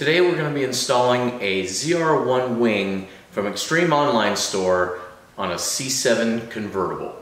Today we're going to be installing a ZR1 wing from Extreme Online Store on a C7 convertible.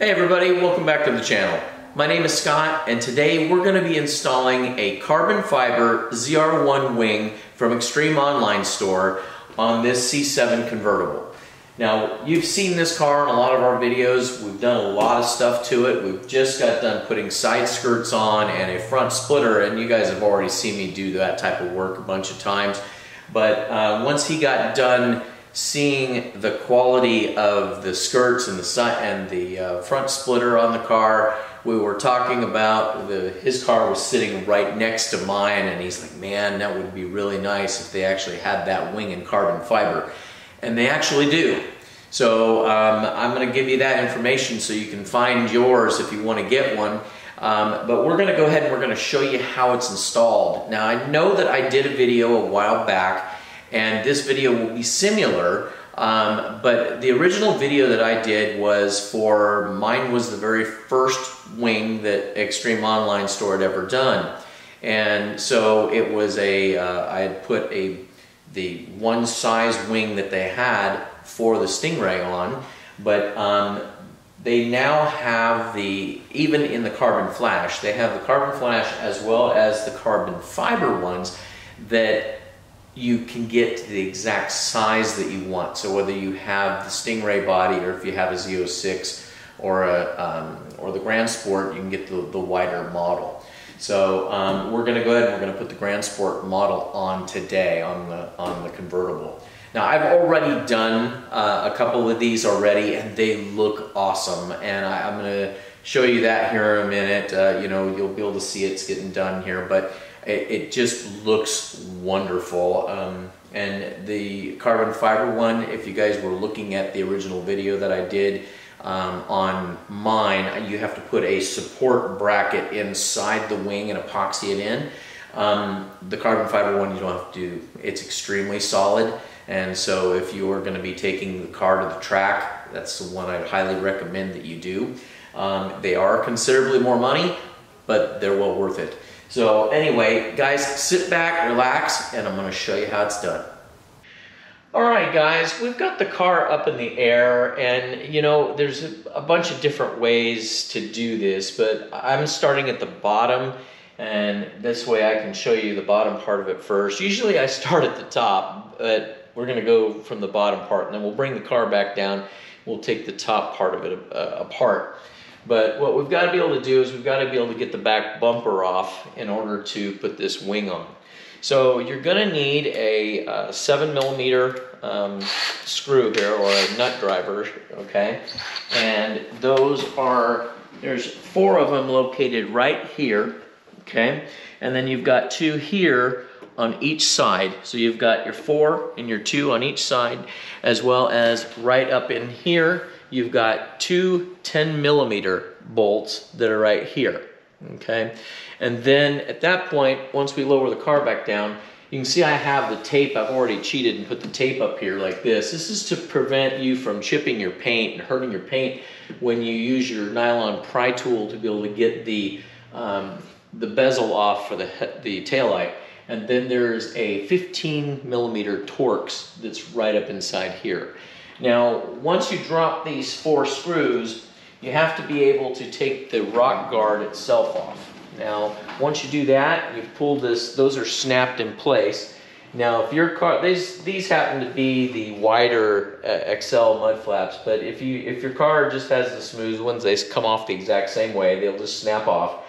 Hey everybody, welcome back to the channel. My name is Scott, and today we're going to be installing a carbon fiber ZR1 wing from Extreme Online Store on this C7 convertible. Now, you've seen this car in a lot of our videos. We've done a lot of stuff to it. We've just got done putting side skirts on and a front splitter, and you guys have already seen me do that type of work a bunch of times. But once he got done seeing the quality of the skirts and the side and the front splitter on the car, we were talking about his car was sitting right next to mine, and he's like, man, that would be really nice if they actually had that wing in carbon fiber. And they actually do. So I'm gonna give you that information so you can find yours if you wanna get one. But we're gonna go ahead and we're gonna show you how it's installed. Now, I know that I did a video a while back, and this video will be similar. But the original video that I did was for, mine was the very first wing that Extreme Online Store had ever done. And so it was a, I had put the one size wing that they had for the Stingray on, but they now have the, even in the carbon flash, they have the carbon flash as well as the carbon fiber ones that you can get to the exact size that you want. So whether you have the Stingray body or if you have a Z06 or the Grand Sport, you can get the wider model. So we're gonna go ahead and we're gonna put the Grand Sport model on today on the convertible. Now, I've already done a couple of these already, and they look awesome. And I'm gonna show you that here in a minute. You know, you'll be able to see it's getting done here, but it just looks wonderful. And the carbon fiber one, if you guys were looking at the original video that I did on mine, you have to put a support bracket inside the wing and epoxy it in. The carbon fiber one you don't have to do. It's extremely solid, and so if you are gonna be taking the car to the track, that's the one I'd highly recommend that you do. They are considerably more money, but they're well worth it. So anyway, guys, sit back, relax, and I'm gonna show you how it's done. All right, guys, we've got the car up in the air, and you know, there's a bunch of different ways to do this, but I'm starting at the bottom, and this way I can show you the bottom part of it first. Usually I start at the top, but we're gonna go from the bottom part, and then we'll bring the car back down. We'll take the top part of it apart. But what we've got to be able to do is we've got to be able to get the back bumper off in order to put this wing on. So you're going to need a 7mm screw here, or a nut driver, okay? And those are, there's 4 of them located right here, okay? And then you've got 2 here on each side. So you've got your 4 and your 2 on each side, as well as right up in here, you've got 2 10mm bolts that are right here, okay? And then at that point, once we lower the car back down, you can see I have the tape. I've already cheated and put the tape up here like this. This is to prevent you from chipping your paint and hurting your paint when you use your nylon pry tool to be able to get the bezel off for the taillight. And then there's a 15mm Torx that's right up inside here. Now, once you drop these 4 screws, you have to be able to take the rock guard itself off. Now, once you do that, you've pulled this, those are snapped in place. Now, if your car, these happen to be the wider XL mud flaps, but if your car just has the smooth ones, they come off the exact same way, they'll just snap off.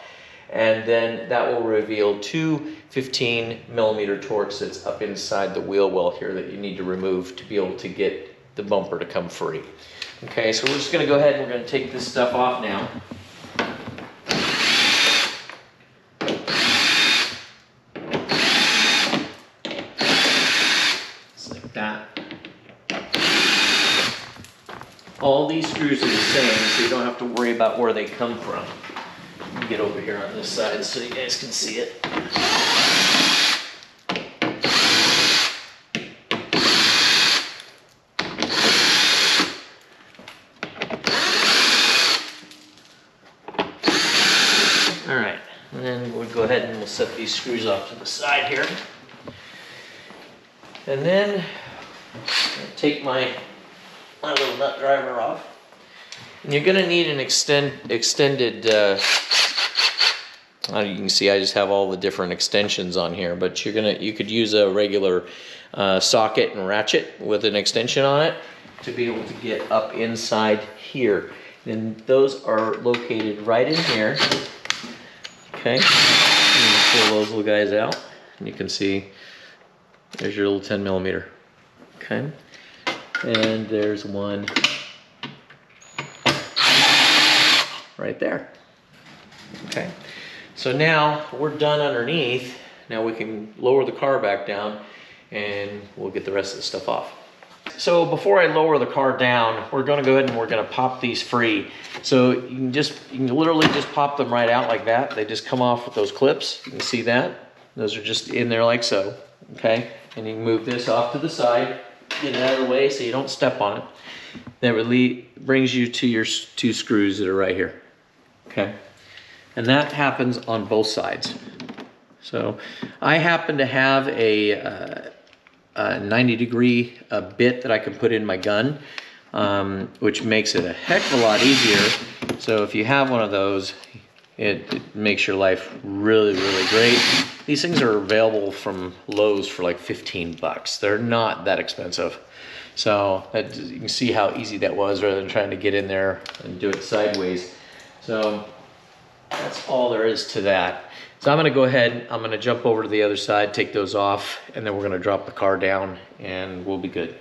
And then that will reveal 2 15mm Torx that's up inside the wheel well here that you need to remove to be able to get the bumper to come free. Okay, so we're just gonna go ahead and we're gonna take this stuff off now. Just like that. All these screws are the same, so you don't have to worry about where they come from. Let me get over here on this side so you guys can see it. And then we'll go ahead and we'll set these screws off to the side here. And then I'll take my little nut driver off. And you're going to need an extended, you can see I just have all the different extensions on here, but you're going to, you could use a regular socket and ratchet with an extension on it to be able to get up inside here. And those are located right in here. Okay, pull those little guys out, and you can see there's your little 10 millimeter. Okay, and there's one right there. Okay, so now we're done underneath. Now we can lower the car back down, and we'll get the rest of the stuff off. So before I lower the car down, we're going to go ahead and we're going to pop these free. So you can just, you can literally just pop them right out like that. They just come off with those clips. You can see that. Those are just in there like so. Okay. And you can move this off to the side, get it out of the way so you don't step on it. That really brings you to your two screws that are right here. Okay. And that happens on both sides. So I happen to have a 90-degree bit that I can put in my gun, which makes it a heck of a lot easier. So if you have one of those, it makes your life really, really great. These things are available from Lowe's for like 15 bucks. They're not that expensive. So that, you can see how easy that was rather than trying to get in there and do it sideways. So that's all there is to that. So I'm gonna go ahead, I'm gonna jump over to the other side, take those off, and then we're gonna drop the car down and we'll be good.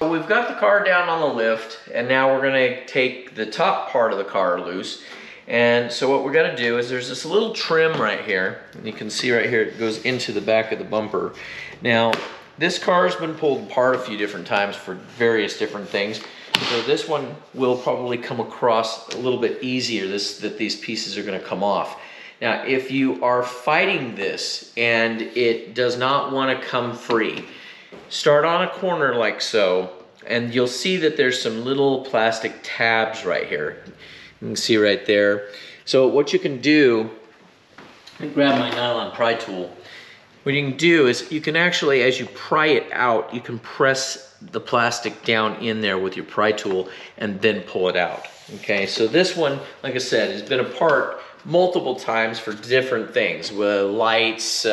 So we've got the car down on the lift, and now we're gonna take the top part of the car loose. And so what we're gonna do is there's this little trim right here, and you can see right here, it goes into the back of the bumper. Now, this car's been pulled apart a few different times for various different things. So this one will probably come across a little bit easier, that these pieces are gonna come off. Now, if you are fighting this and it does not want to come free, start on a corner like so, and you'll see that there's some little plastic tabs right here. You can see right there. So what you can do, let me grab my nylon pry tool. What you can do is you can actually, as you pry it out, you can press the plastic down in there with your pry tool and then pull it out. Okay, so this one, like I said, has been apart multiple times for different things, with lights, you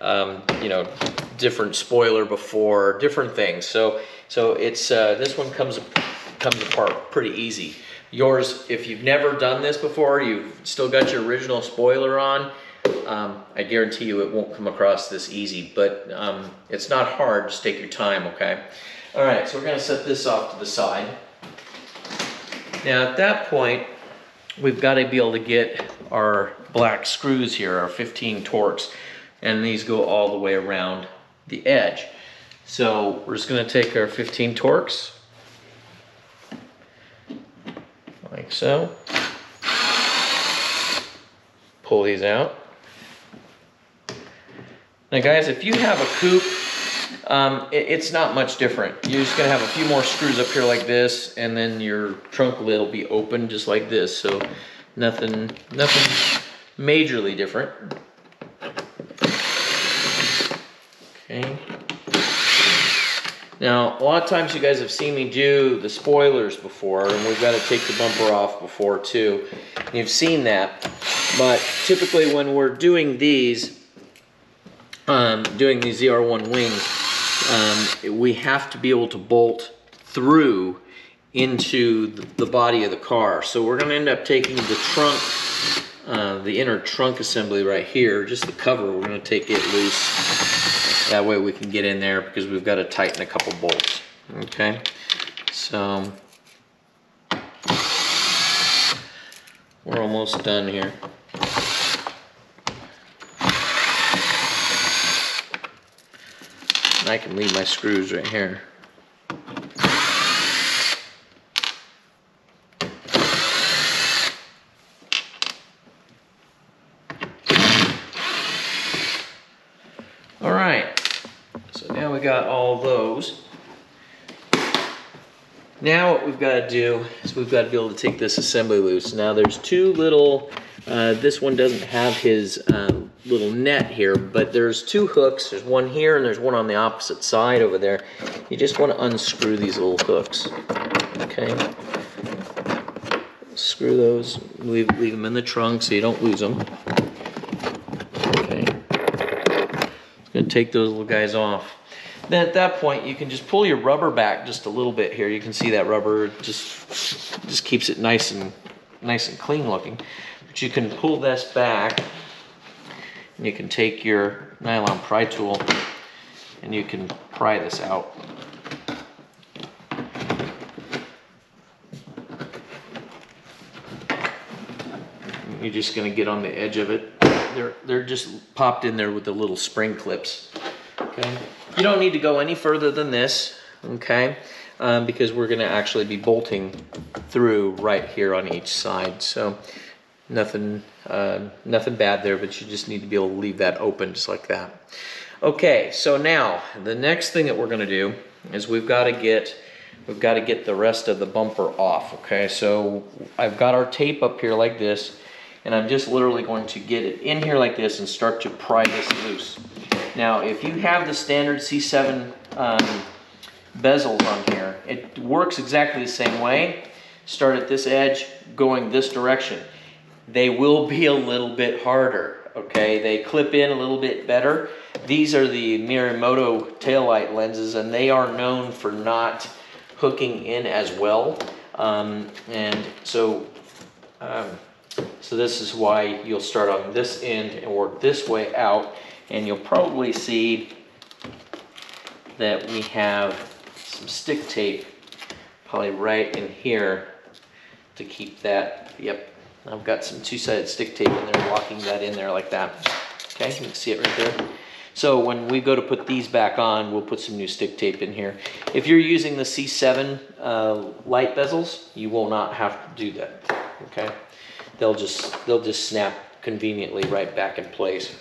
know, different spoiler before, different things. So it's this one comes apart pretty easy. Yours, if you've never done this before, you've still got your original spoiler on. I guarantee you it won't come across this easy, but it's not hard. Just take your time, okay? All right, so we're gonna set this off to the side. Now at that point, we've got to be able to get our black screws here, our 15 Torx, and these go all the way around the edge. So we're just going to take our 15 Torx, like so, pull these out. Now guys, if you have a coupe, it's not much different. You're just gonna have a few more screws up here like this, and then your trunk lid will be open just like this. So nothing majorly different. Okay. Now, a lot of times you guys have seen me do the spoilers before, and we've got to take the bumper off before too. You've seen that, but typically when we're doing these ZR1 wings, we have to be able to bolt through into the body of the car. So we're going to end up taking the trunk, the inner trunk assembly right here, just the cover, we're going to take it loose. That way we can get in there because we've got to tighten a couple bolts. Okay, so we're almost done here. I can leave my screws right here. All right, so now we got all those. Now what we've got to do is we've got to be able to take this assembly loose. Now there's two little This one doesn't have his little net here, but there's two hooks. There's one here and there's one on the opposite side over there. You just want to unscrew these little hooks. Okay. Screw those, leave them in the trunk so you don't lose them. Okay. It's going to take those little guys off. Then at that point, you can just pull your rubber back just a little bit here. You can see that rubber just keeps it nice and clean looking. But you can pull this back, and you can take your nylon pry tool, and you can pry this out. You're just going to get on the edge of it. They're just popped in there with the little spring clips. Okay. You don't need to go any further than this, okay, because we're going to actually be bolting through right here on each side. So nothing bad there, but you just need to be able to leave that open just like that. Okay, so now the next thing that we're going to do is we've got to get the rest of the bumper off. Okay, so I've got our tape up here like this, and I'm just literally going to get it in here like this and start to pry this loose. Now, if you have the standard C7 bezels on here, it works exactly the same way. Start at this edge, going this direction. They will be a little bit harder, okay? They clip in a little bit better. These are the Morimoto taillight lenses, and they are known for not hooking in as well. So this is why you'll start on this end and work this way out. And you'll probably see that we have some stick tape probably right in here to keep that. Yep, I've got some two-sided stick tape in there locking that in there like that. Okay, you can see it right there. So when we go to put these back on, we'll put some new stick tape in here. If you're using the C7 light bezels, you will not have to do that. Okay, they'll just snap conveniently right back in place.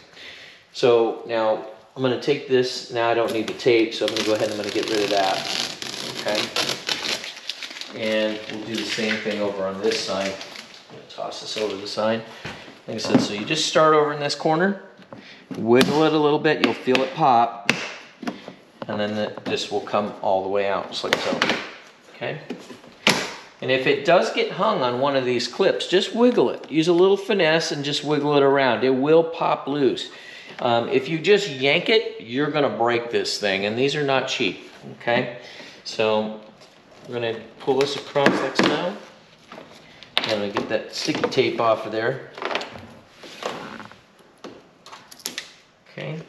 So now I'm going to take this. Now I don't need the tape, so I'm going to go ahead and I'm going to get rid of that. Okay. And we'll do the same thing over on this side. I'm going to toss this over the side. Like I said, so you just start over in this corner, wiggle it a little bit, you'll feel it pop, and then this will come all the way out, just like so. Okay. And if it does get hung on one of these clips, just wiggle it. Use a little finesse and just wiggle it around. It will pop loose. If you just yank it, you're gonna break this thing, and these are not cheap, okay? So we're gonna pull this across like so. I'm gonna get that sticky tape off of there. Okay.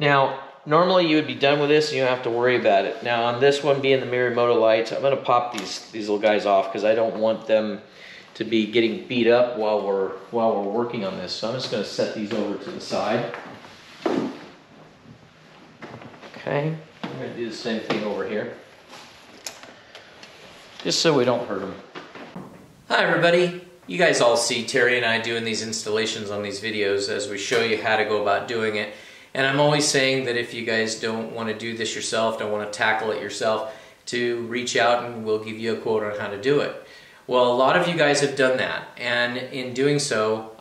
Now, normally you would be done with this and you don't have to worry about it. Now on this one being the Morimoto lights, I'm gonna pop these little guys off because I don't want them to be getting beat up while we're working on this. So I'm just going to set these over to the side. Okay, I'm going to do the same thing over here, just so we don't hurt them. Hi everybody, you guys all see Terry and I doing these installations on these videos as we show you how to go about doing it. And I'm always saying that if you guys don't want to do this yourself, don't want to tackle it yourself, to reach out and we'll give you a quote on how to do it. Well, a lot of you guys have done that, and in doing so,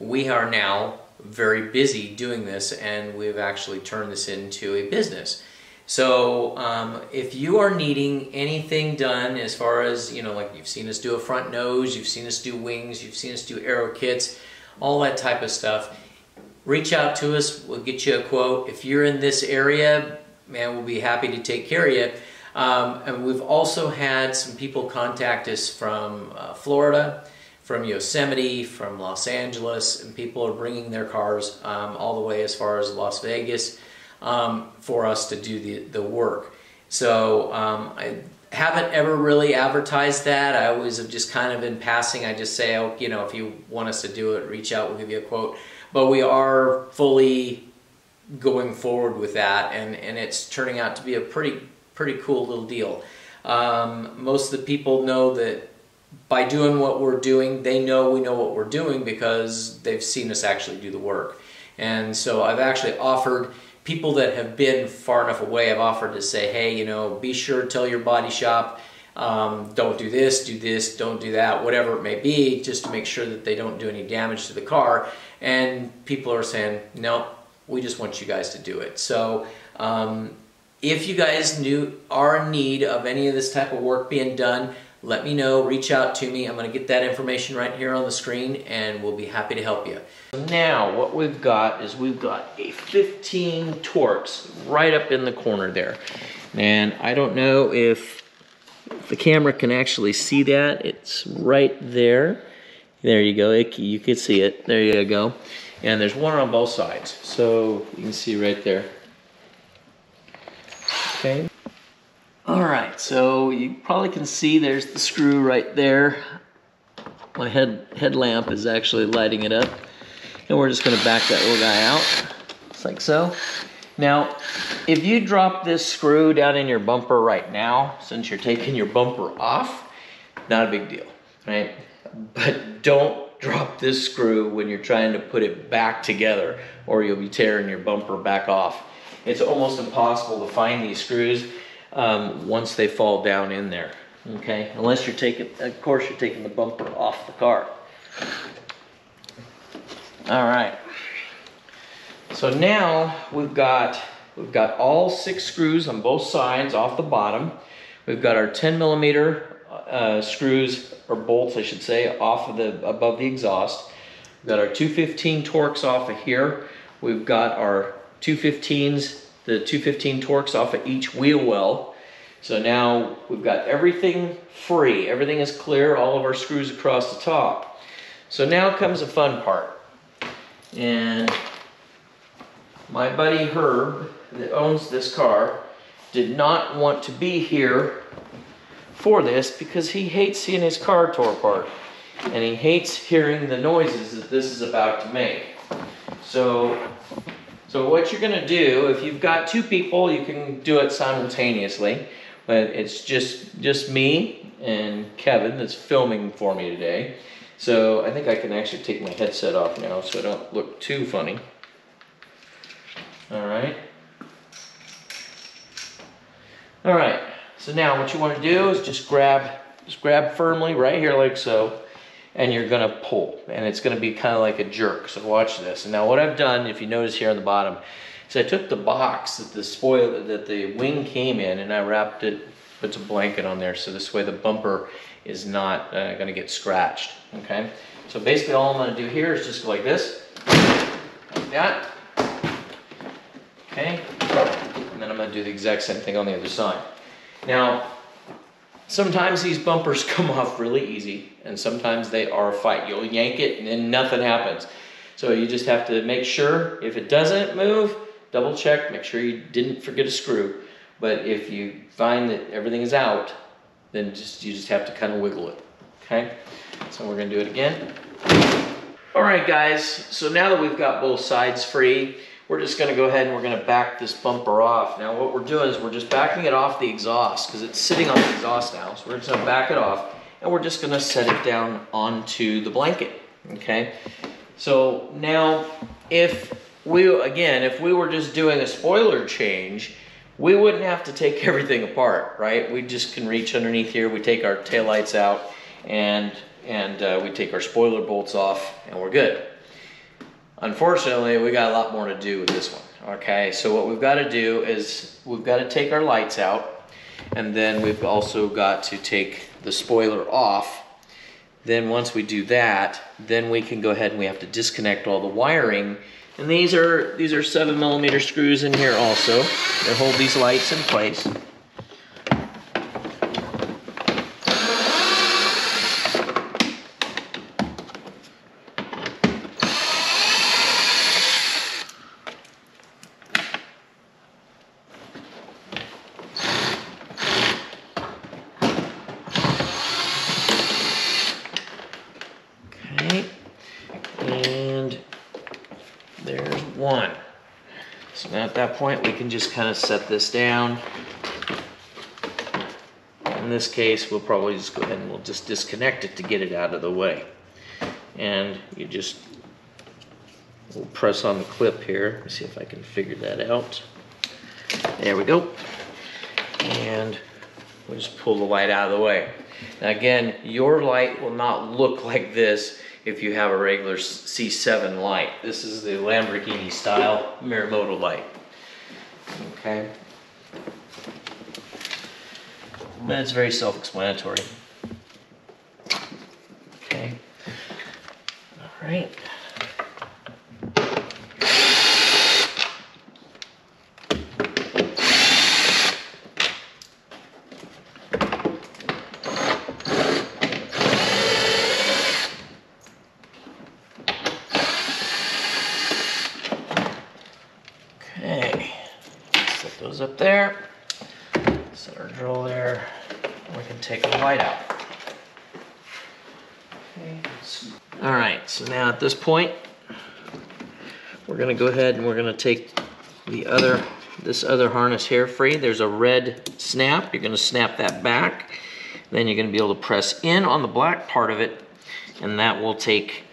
we are now very busy doing this, and we've actually turned this into a business. So if you are needing anything done as far as, you know, like you've seen us do a front nose, you've seen us do wings, you've seen us do aero kits, all that type of stuff, reach out to us, we'll get you a quote. If you're in this area, man, we'll be happy to take care of you. And we've also had some people contact us from Florida, from Yosemite, from Los Angeles, and people are bringing their cars all the way as far as Las Vegas for us to do the work. So I haven't ever really advertised that. I always have just kind of in passing, I just say, oh, you know, if you want us to do it, reach out, we'll give you a quote. But we are fully going forward with that, and it's turning out to be a pretty cool little deal. Most of the people know that by doing what we're doing, they know we know what we're doing because they've seen us actually do the work. And so I've actually offered people that have been far enough away, I've offered to say, hey, you know, be sure to tell your body shop Don't do this, don't do that, whatever it may be, just to make sure that they don't do any damage to the car. And people are saying, no, we just want you guys to do it. So if you guys are in need of any of this type of work being done, let me know, reach out to me. I'm gonna get that information right here on the screen and we'll be happy to help you. Now, what we've got is we've got a 15 Torx right up in the corner there. And I don't know if the camera can actually see that. It's right there. There you go, you can see it, there you go. And there's one on both sides. So you can see right there. Okay. All right, so you probably can see there's the screw right there. My headlamp is actually lighting it up. And we're just gonna back that little guy out, just like so. Now, if you drop this screw down in your bumper right now, since you're taking your bumper off, not a big deal, right? But don't drop this screw when you're trying to put it back together, or you'll be tearing your bumper back off. It's almost impossible to find these screws once they fall down in there, okay? Unless you're taking, of course, you're taking the bumper off the car. All right. So now we've got all 6 screws on both sides off the bottom. We've got our 10mm screws, or bolts, I should say, off of the above the exhaust. We've got our 215 Torx off of here. We've got our 215s. The 215 Torx off of each wheel well. So now we've got everything free. Everything is clear, all of our screws across the top. So now comes the fun part. And my buddy Herb, that owns this car, did not want to be here for this because he hates seeing his car tore apart. And he hates hearing the noises that this is about to make. So what you're gonna do, if you've got 2 people, you can do it simultaneously, but it's just me and Kevin that's filming for me today. So I think I can actually take my headset off now so I don't look too funny. All right. All right, so now what you wanna do is just grab firmly right here like so, and you're gonna pull, and it's gonna be kind of like a jerk, so watch this. And now what I've done, if you notice here on the bottom, is I took the box that the spoiler, that the wing came in, and I wrapped it, put a blanket on there, so this way the bumper is not gonna get scratched, okay? So basically all I'm gonna do here is just go like this, like that, okay? And then I'm gonna do the exact same thing on the other side. Now, sometimes these bumpers come off really easy, and sometimes they are a fight. You'll yank it and then nothing happens. So you just have to make sure, if it doesn't move, double check, make sure you didn't forget a screw. But if you find that everything is out, then you just have to kind of wiggle it, okay? So we're gonna do it again. All right, guys, so now that we've got both sides free, we're just gonna go ahead and we're gonna back this bumper off. Now what we're doing is we're just backing it off the exhaust because it's sitting on the exhaust now. So we're just gonna back it off and we're just gonna set it down onto the blanket, okay? So now if we were just doing a spoiler change, we wouldn't have to take everything apart, right? We just can reach underneath here, we take our taillights out and we take our spoiler bolts off and we're good. Unfortunately, we got a lot more to do with this one, okay? So what we've got to do is we've got to take our lights out, and then we've also got to take the spoiler off. Then once we do that, then we can go ahead and we have to disconnect all the wiring. And these are 7mm screws in here also that hold these lights in place. Point, we can just kind of set this down. In this case, we'll probably just go ahead and we'll just disconnect it to get it out of the way. And you just we'll press on the clip here. Let me see if I can figure that out. There we go. And We'll just pull the light out of the way. Now again, your light will not look like this if you have a regular C7 light. This is the Lamborghini style Morimoto light. Okay. And it's very self-explanatory. Okay. All right. Up there, set our drill there, and we can take the light out. Okay. All right, so now at this point, we're gonna go ahead and we're gonna take the other, this other harness here free. There's a red snap, you're gonna snap that back, then you're gonna be able to press in on the black part of it, and that will take,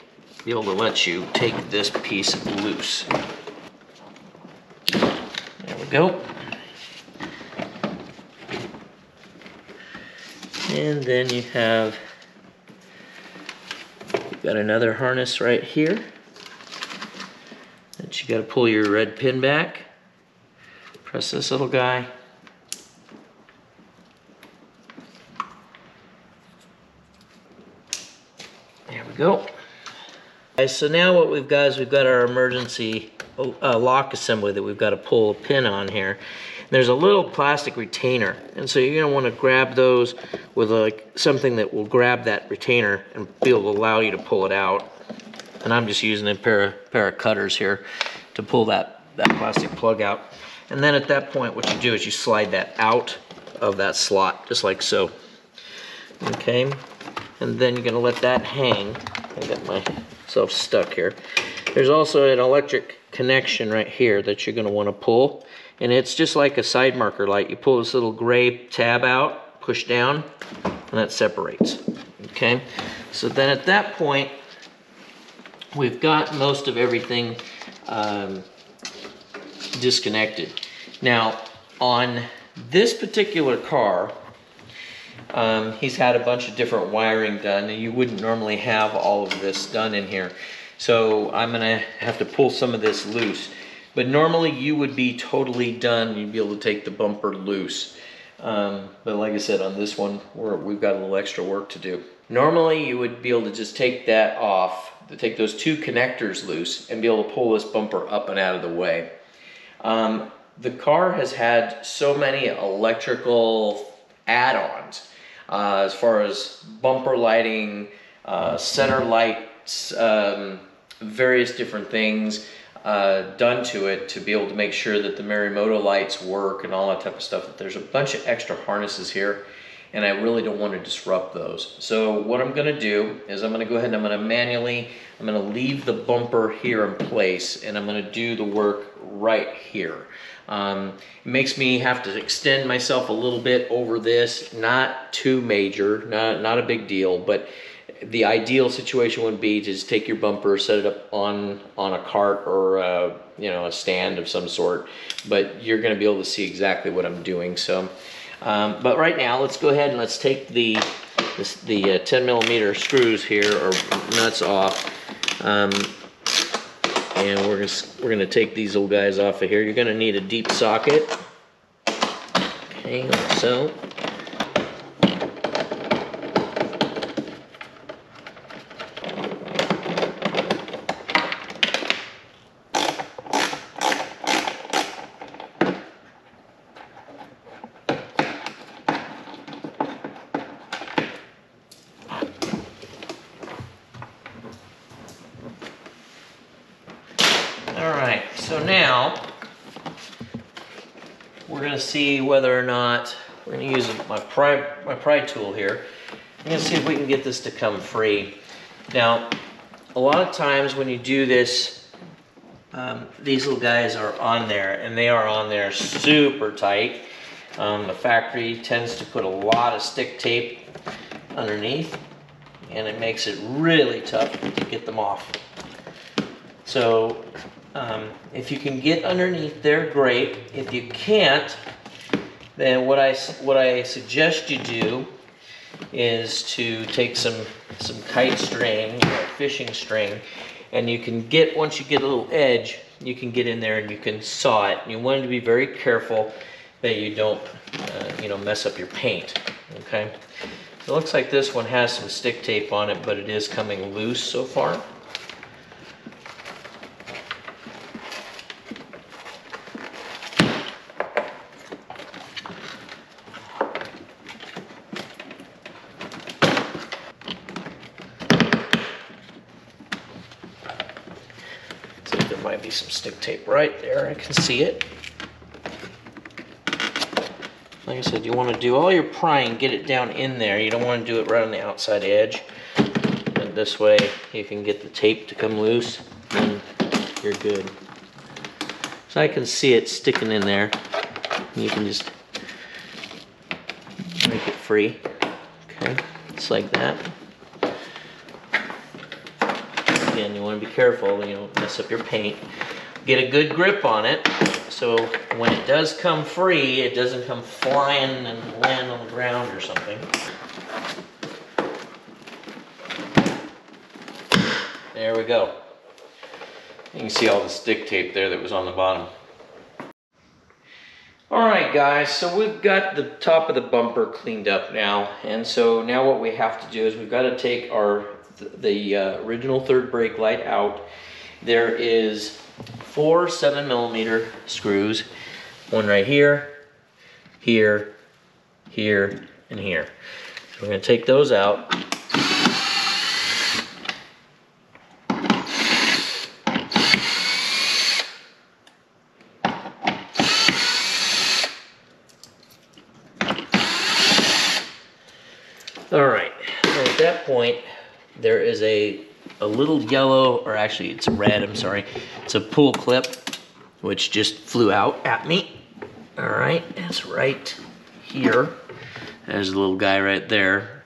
be able to let you take this piece loose. There we go. And then you have, you've got another harness right here that you got to pull your red pin back, press this little guy, there we go. Okay, so now what we've got is we've got our emergency lock assembly that we've got to pull a pin on here. There's a little plastic retainer, and so you're gonna wanna grab those with something that will grab that retainer and be able to allow you to pull it out. And I'm just using a pair of cutters here to pull that plastic plug out. And then at that point, what you do is you slide that out of that slot, just like so. Okay, and then you're gonna let that hang. I got myself stuck here. There's also an electric connection right here that you're gonna wanna pull. And it's just like a side marker light. You pull this little gray tab out, push down, and that separates, okay? So then at that point, we've got most of everything disconnected. Now, on this particular car, he's had a bunch of different wiring done, and you wouldn't normally have all of this done in here. So I'm gonna have to pull some of this loose. But normally you would be totally done. You'd be able to take the bumper loose. But like I said, on this one, we've got a little extra work to do. Normally you would be able to just take that off, take those two connectors loose and be able to pull this bumper up and out of the way. The car has had so many electrical add-ons as far as bumper lighting, center lights, various different things. Done to it to be able to make sure that the Morimoto lights work and all that type of stuff. That there's a bunch of extra harnesses here, and I really don't want to disrupt those. So what I'm going to do is I'm going to go ahead and I'm going to leave the bumper here in place, and I'm going to do the work right here. It makes me have to extend myself a little bit over this. Not too major, not a big deal, but the ideal situation would be to just take your bumper, set it up on a cart or you know, a stand of some sort, but you're going to be able to see exactly what I'm doing. So, but right now, let's go ahead and let's take the 10 millimeter screws here or nuts off, and we're gonna take these old guys off of here. You're gonna need a deep socket, okay, like so. See whether or not we're going to use my pry tool here. I'm going to see if we can get this to come free. Now, a lot of times when you do this, these little guys are on there, and they are on there super tight. The factory tends to put a lot of stick tape underneath, and it makes it really tough to get them off. So if you can get underneath there, great. If you can't, then what I suggest you do is to take some kite string, fishing string, and you can get, once you get a little edge, you can get in there and you can saw it. You want to be very careful that you don't you know, mess up your paint. Okay, it looks like this one has some stick tape on it, but it is coming loose so far. Some stick tape right there, I can see it. Like I said, you want to do all your prying, get it down in there. You don't want to do it right on the outside edge, and this way you can get the tape to come loose and you're good. So I can see it sticking in there, and you can just make it free. Okay, it's like that. Again, you want to be careful, you don't mess up your paint. Get a good grip on it, so when it does come free, it doesn't come flying and land on the ground or something. There we go. You can see all the stick tape there that was on the bottom. Alright guys, so we've got the top of the bumper cleaned up now, and so now what we have to do is we've got to take our original third brake light out. There is 4 7mm screws, one right here, here, here, and here. So we're going to take those out. All right, so at that point, there is a little yellow, or actually it's red, I'm sorry. It's a pull clip, which just flew out at me. All right, it's right here. There's a little guy right there.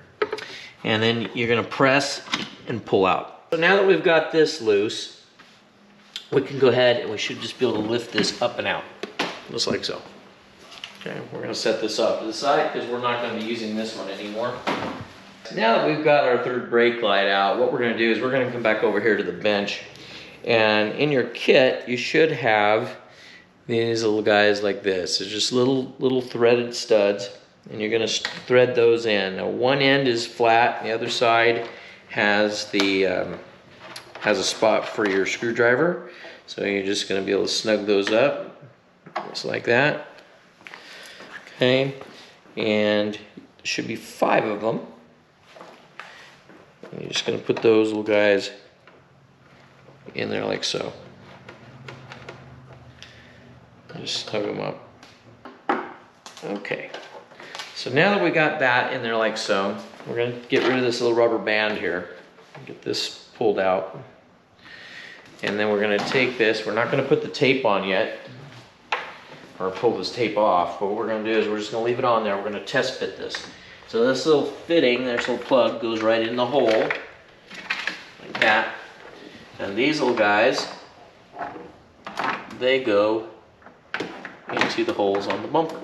And then you're gonna press and pull out. So now that we've got this loose, we can go ahead and we should just be able to lift this up and out, just like so. Okay, we're gonna set this off to the side because we're not gonna be using this one anymore. Now that we've got our third brake light out, what we're going to do is we're going to come back over here to the bench, and in your kit you should have these little guys like this. It's just little threaded studs, and you're going to thread those in. Now one end is flat, and the other side has the has a spot for your screwdriver. So you're just going to be able to snug those up just like that. Okay, and there should be 5 of them. You're just going to put those little guys in there like so. Just snug them up. Okay. So now that we got that in there like so, we're going to get rid of this little rubber band here. Get this pulled out. And then we're going to take this. We're not going to put the tape on yet, or pull this tape off. But what we're going to do is we're just going to leave it on there. We're going to test fit this. So this little fitting, this little plug, goes right in the hole, like that. And these little guys, they go into the holes on the bumper.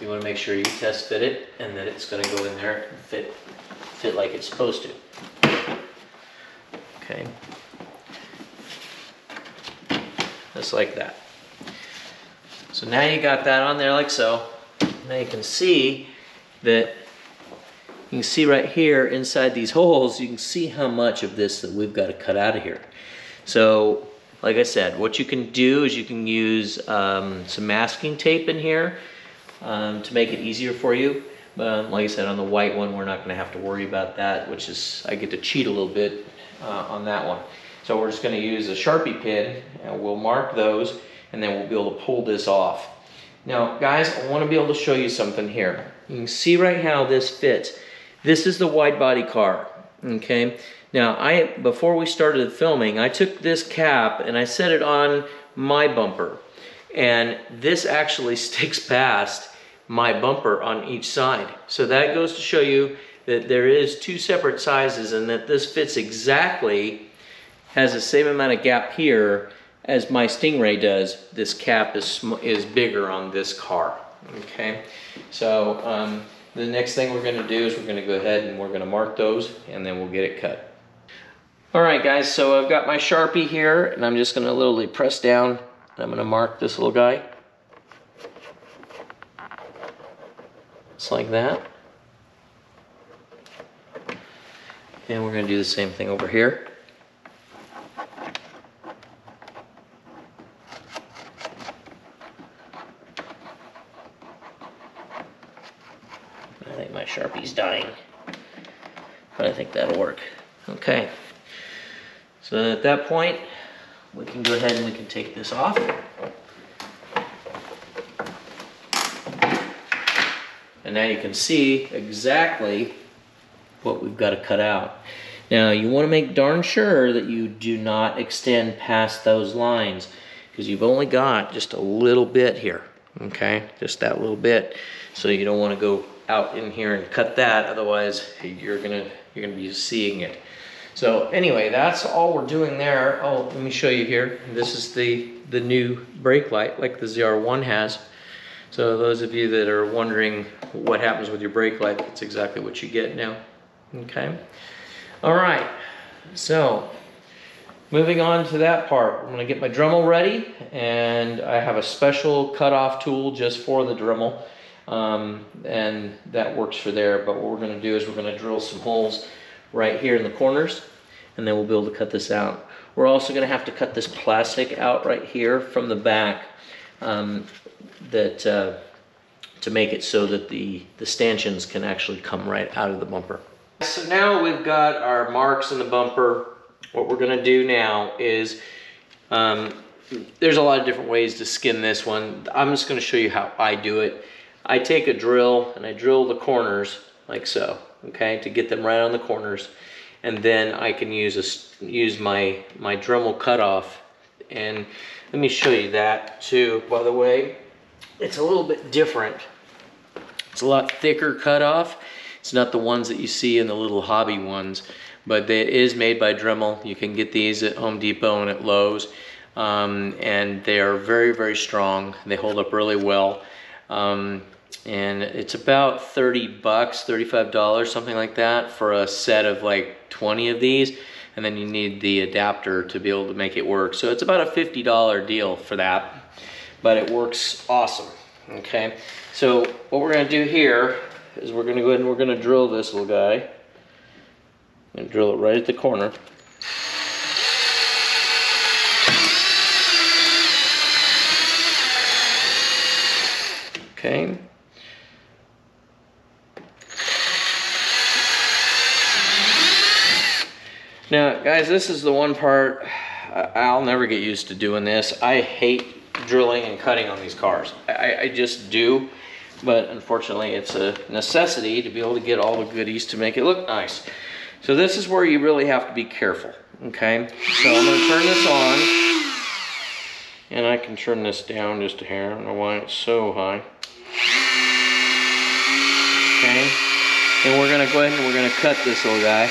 You want to make sure you test fit it, and that it's going to go in there and fit like it's supposed to. Okay. Just like that. So now you got that on there like so. Now you can see that, you can see right here inside these holes, you can see how much of this that we've got to cut out of here. So like I said, what you can do is you can use some masking tape in here to make it easier for you. But like I said, on the white one, we're not going to have to worry about that, which is, I get to cheat a little bit on that one. So we're just going to use a Sharpie pin, and we'll mark those, and then we'll be able to pull this off. Now guys, I want to be able to show you something here. You can see right how this fits. This is the wide body car, okay? Now, before we started filming, I took this cap and I set it on my bumper. And this actually sticks past my bumper on each side. So that goes to show you that there is 2 separate sizes, and that this fits exactly, has the same amount of gap here as my Stingray does, this cap is bigger on this car. Okay, so the next thing we're going to do is we're going to go ahead and we're going to mark those, and then we'll get it cut. All right, guys, so I've got my Sharpie here, and I'm just going to literally press down, and I'm going to mark this little guy. Just like that. And we're going to do the same thing over here. I think my Sharpie's dying, but I think that'll work. Okay. So at that point, we can go ahead and we can take this off. And now you can see exactly what we've got to cut out. Now you want to make darn sure that you do not extend past those lines, because you've only got just a little bit here, okay? Just that little bit. So you don't want to go out in here and cut that, otherwise you're gonna be seeing it. So anyway, that's all we're doing there. Oh, let me show you here. This is the new brake light like the ZR1 has. So those of you that are wondering what happens with your brake light, that's exactly what you get now. Okay. All right. So moving on to that part, I'm going to get my Dremel ready, and I have a special cutoff tool just for the Dremel, and that works for there. But what we're going to do is we're going to drill some holes right here in the corners, and then we'll be able to cut this out. We're also going to have to cut this plastic out right here from the back. To make it so that the stanchions can actually come right out of the bumper. So now we've got our marks in the bumper. What we're gonna do now is, there's a lot of different ways to skin this one. I'm just gonna show you how I do it. I take a drill and I drill the corners like so, okay, to get them right on the corners. And then I can use my Dremel cutoff. And let me show you that too, by the way. It's a little bit different. It's a lot thicker cutoff. It's not the ones that you see in the little hobby ones, but it is made by Dremel. You can get these at Home Depot and at Lowe's, and they are very, very strong. They hold up really well, and it's about $30, $35, something like that, for a set of like 20 of these, and then you need the adapter to be able to make it work. So it's about a $50 deal for that. But it works awesome, okay? So what we're gonna do here is we're gonna go ahead and we're gonna drill this little guy. I'm gonna drill it right at the corner. Okay. Now, guys, this is the one part I'll never get used to doing this. I hate drilling and cutting on these cars. I just do, but unfortunately it's a necessity to be able to get all the goodies to make it look nice. So this is where you really have to be careful, okay? So I'm gonna turn this on, and I can turn this down just a hair. I don't know why it's so high. Okay, and we're gonna go ahead and we're gonna cut this little guy.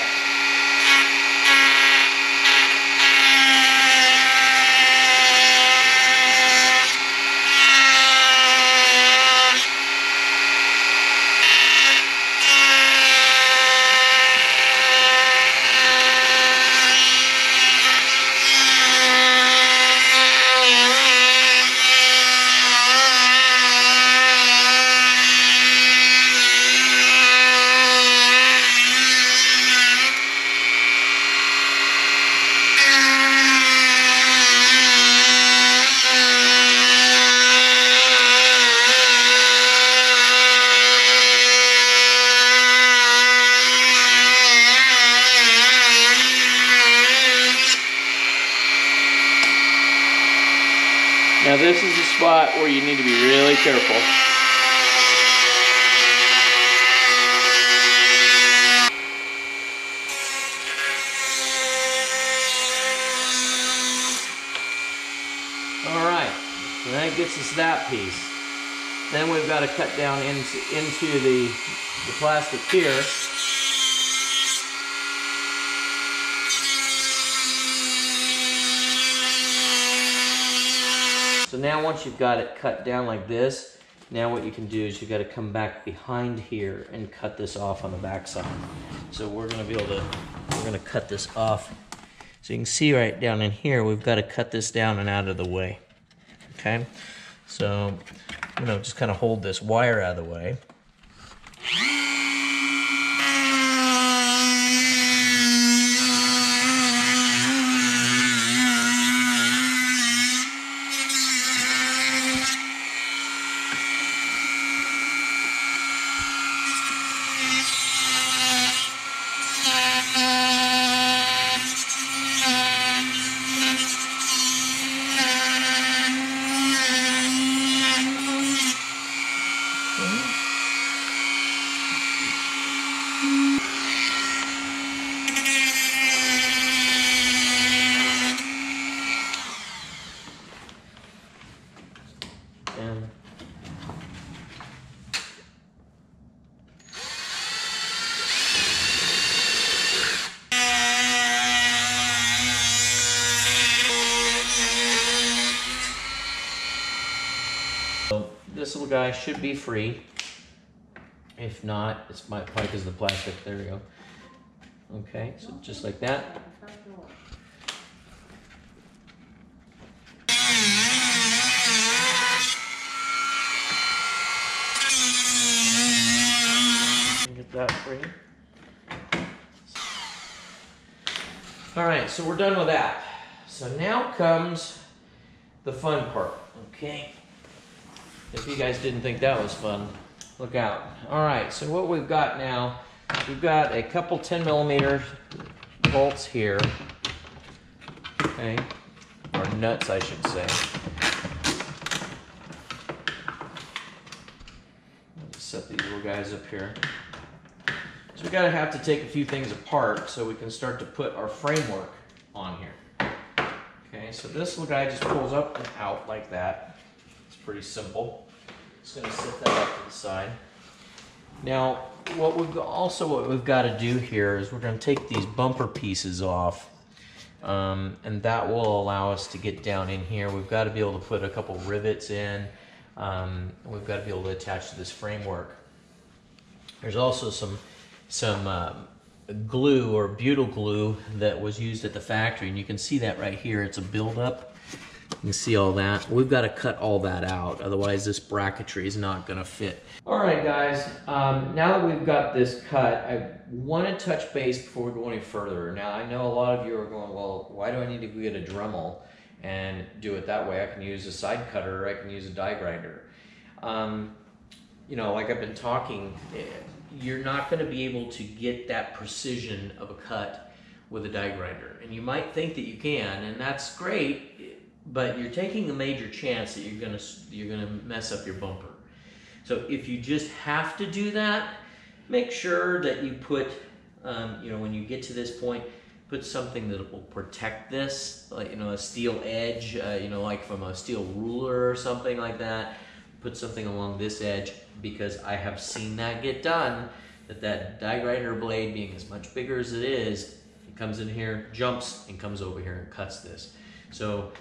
Now this is the spot where you need to be really careful. All right, and that gets us that piece. Then we've got to cut down into the plastic here. So now once you've got it cut down like this, now what you can do is you've got to come back behind here and cut this off on the back side. So we're going to be able to, we're going to cut this off. So you can see right down in here, we've got to cut this down and out of the way. Okay, so I'm going to just kind of hold this wire out of the way. This little guy should be free. If not, it's my pike is the plastic. There we go. Okay, so just like that. Get that free. All right, so we're done with that. So now comes the fun part. Okay. If you guys didn't think that was fun, look out. All right, so what we've got now, we've got a couple 10mm bolts here, okay, or nuts, I should say. I'll just set these little guys up here. So we've got to have to take a few things apart so we can start to put our framework on here. Okay, so this little guy just pulls up and out like that. Pretty simple. Just going to set that up to the side. Now, what we've got to do here is we're going to take these bumper pieces off, and that will allow us to get down in here. We've got to be able to put a couple rivets in. We've got to be able to attach to this framework. There's also some glue or butyl glue that was used at the factory, and you can see that right here. It's a buildup. You can see all that. We've got to cut all that out, otherwise this bracketry is not going to fit. All right, guys, now that we've got this cut, I want to touch base before we go any further. Now, I know a lot of you are going, well, why do I need to get a Dremel and do it that way? I can use a side cutter, or I can use a die grinder. You know, like I've been talking, you're not going to be able to get that precision of a cut with a die grinder. And you might think that you can, and that's great. But you're taking a major chance that you're gonna mess up your bumper. So if you just have to do that, make sure that you put, you know, when you get to this point, put something that will protect this, like, you know, a steel edge, you know, like from a steel ruler or something like that. Put something along this edge, because I have seen that get done. That die grinder blade, being as much bigger as it is, it comes in here, jumps, and comes over here and cuts this. So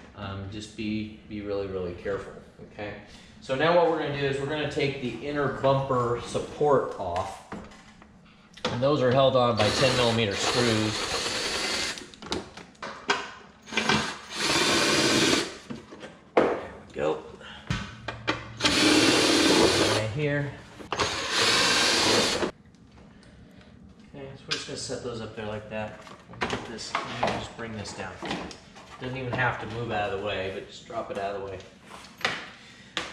just be really, really careful, okay? So now what we're gonna do is we're gonna take the inner bumper support off. And those are held on by 10mm screws. There we go. Right here. Okay, so we're just gonna set those up there like that. This, just bring this down. Doesn't even have to move out of the way, but just drop it out of the way.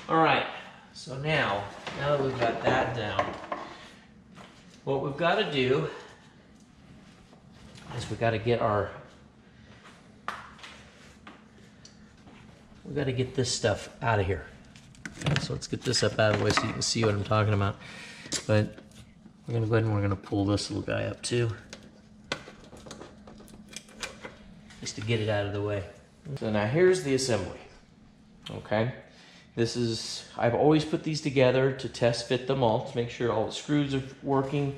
All right, so now that we've got that down, what we've got to do is we got to get this stuff out of here. So let's get this up out of the way so you can see what I'm talking about. But we're going to go ahead and we're going to pull this little guy up too, to get it out of the way. So now here's the assembly. Okay, this is, I've always put these together to test fit them all, to make sure all the screws are working.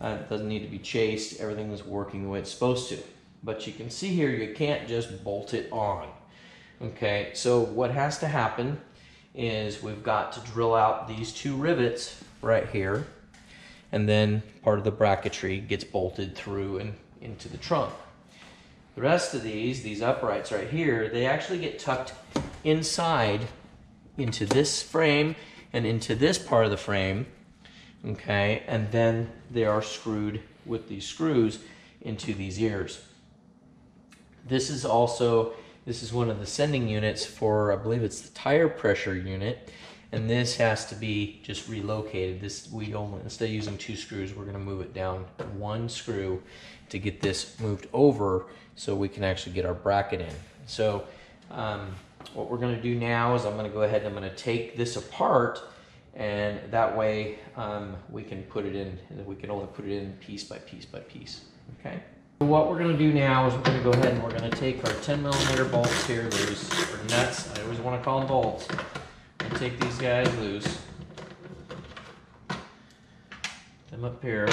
It doesn't need to be chased. Everything is working the way it's supposed to. But you can see here, you can't just bolt it on. Okay, so what has to happen is we've got to drill out these two rivets right here, and then part of the bracketry gets bolted through and into the trunk. The rest of these uprights right here, they actually get tucked inside into this frame and into this part of the frame, okay, and then they are screwed with these screws into these ears. This is also, this is one of the sending units for, I believe it's the tire pressure unit, and this has to be just relocated. This, we only, instead of using two screws, we're gonna move it down one screw to get this moved over so we can actually get our bracket in. So what we're gonna do now is I'm gonna go ahead and I'm gonna take this apart, and that way we can put it in, we can only put it in piece by piece by piece, okay? So what we're gonna do now is we're gonna go ahead and we're gonna take our 10mm bolts here loose, or nuts, I always wanna call them bolts. Take these guys loose, put them up here,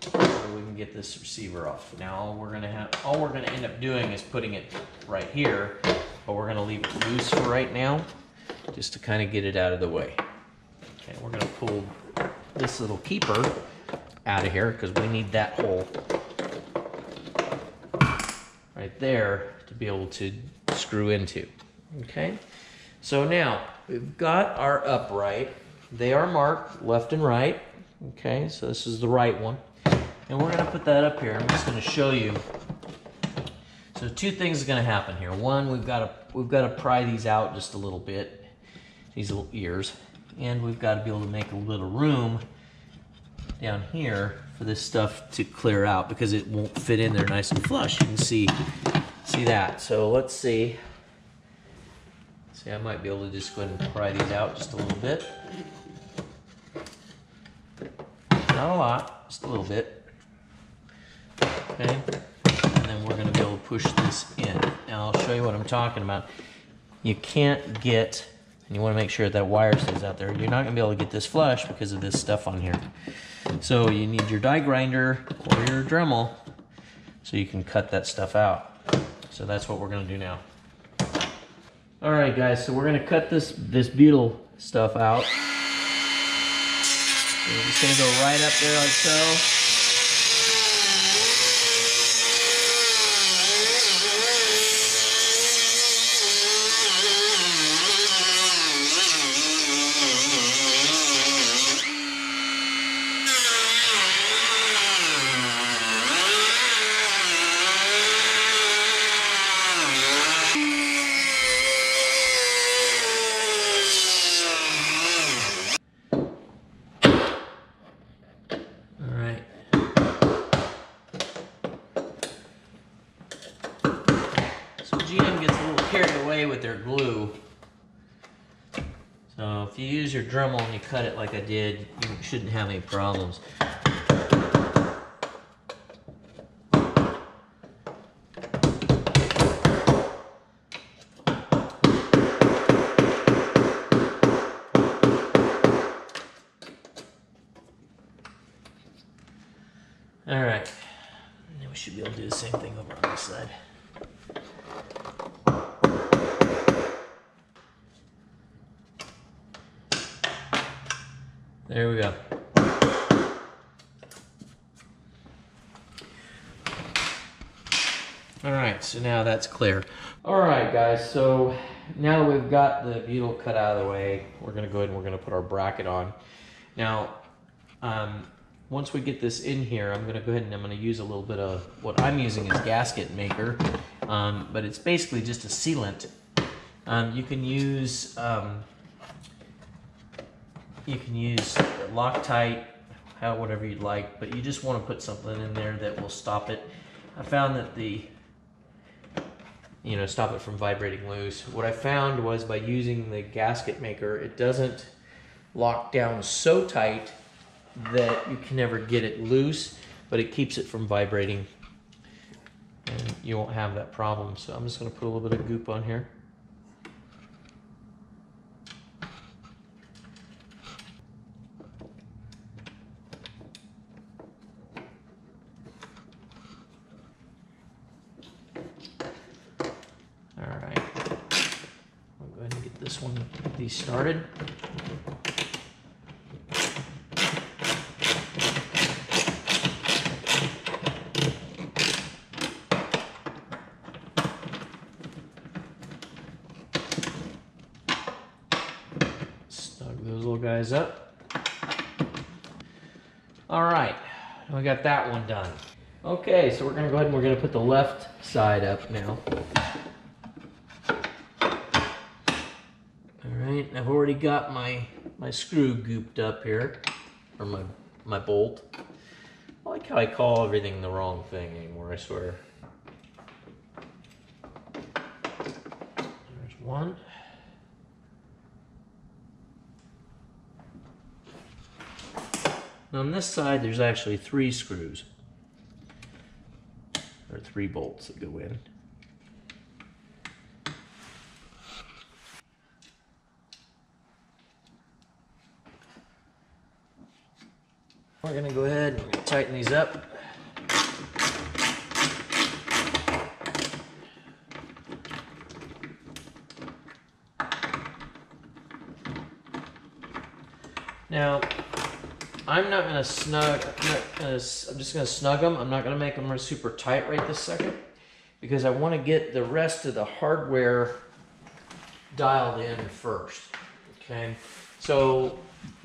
so we can get this receiver off. Now all we're gonna end up doing is putting it right here, but we're gonna leave it loose for right now, just to kind of get it out of the way. Okay, we're gonna pull this little keeper out of here because we need that hole right there to be able to screw into. Okay, so now we've got our upright. They are marked left and right. Okay, so this is the right one, and we're going to put that up here. I'm just going to show you. So two things are going to happen here. One, we've got to pry these out just a little bit, these little ears, and we've got to be able to make a little room down here for this stuff to clear out because it won't fit in there nice and flush. You can see that. So let's see. I might be able to just go ahead and pry these out just a little bit. Not a lot, just a little bit. Okay, and then we're gonna be able to push this in. Now I'll show you what I'm talking about. You can't get, and you wanna make sure that wire stays out there. You're not gonna be able to get this flush because of this stuff on here. So you need your die grinder or your Dremel so you can cut that stuff out. So that's what we're gonna do now. All right guys, so we're gonna cut this butyl stuff out. So we're just gonna go right up there like so. So if you use your Dremel and you cut it like I did, you shouldn't have any problems. All right, now we should be able to do the same thing over on this side. There we go. All right, so now that's clear. All right, guys, so now we've got the butyl cut out of the way. We're gonna go ahead and we're gonna put our bracket on. Now, once we get this in here, I'm gonna go ahead and I'm gonna use a little bit of, what I'm using is gasket maker, but it's basically just a sealant. You can use, Loctite, whatever you'd like, but you just want to put something in there that will stop it. I found that stop it from vibrating loose. What I found was by using the gasket maker, it doesn't lock down so tight that you can never get it loose, but it keeps it from vibrating and you won't have that problem. So I'm just going to put a little bit of goop on here. this one, get these started. Snug those little guys up. All right, we got that one done. Okay, so we're gonna go ahead and we're gonna put the left side up now. I've already got my screw gooped up here, or my bolt. I like how I call everything the wrong thing anymore, I swear. There's one. Now on this side, there's actually three screws, or three bolts that go in. We're gonna go ahead and we're gonna tighten these up. Now, I'm just gonna snug them. I'm not gonna make them super tight right this second because I wanna get the rest of the hardware dialed in first, okay? So,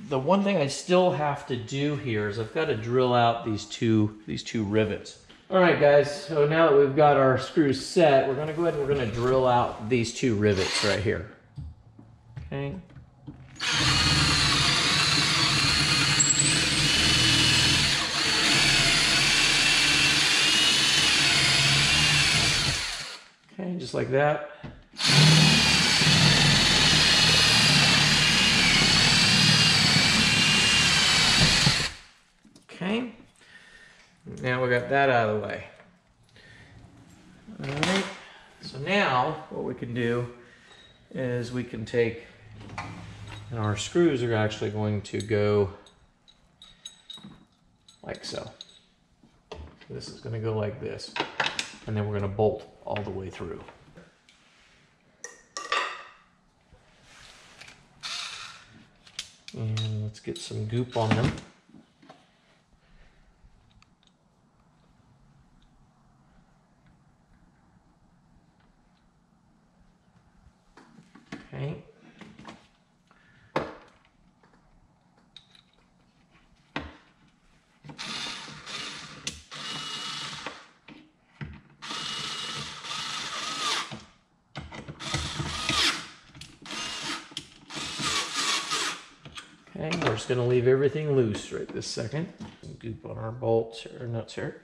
the one thing I still have to do here is I've got to drill out these two rivets. All right, guys, so now that we've got our screws set, we're going to go ahead and we're going to drill out these two rivets right here. Okay. Okay, just like that. Okay, now we got that out of the way. All right, so now what we can do is we can take, and our screws are actually going to go like so. This is going to go like this, and then we're going to bolt all the way through. And let's get some goop on them. Going to leave everything loose right this second. Some goop on our bolts or nuts here.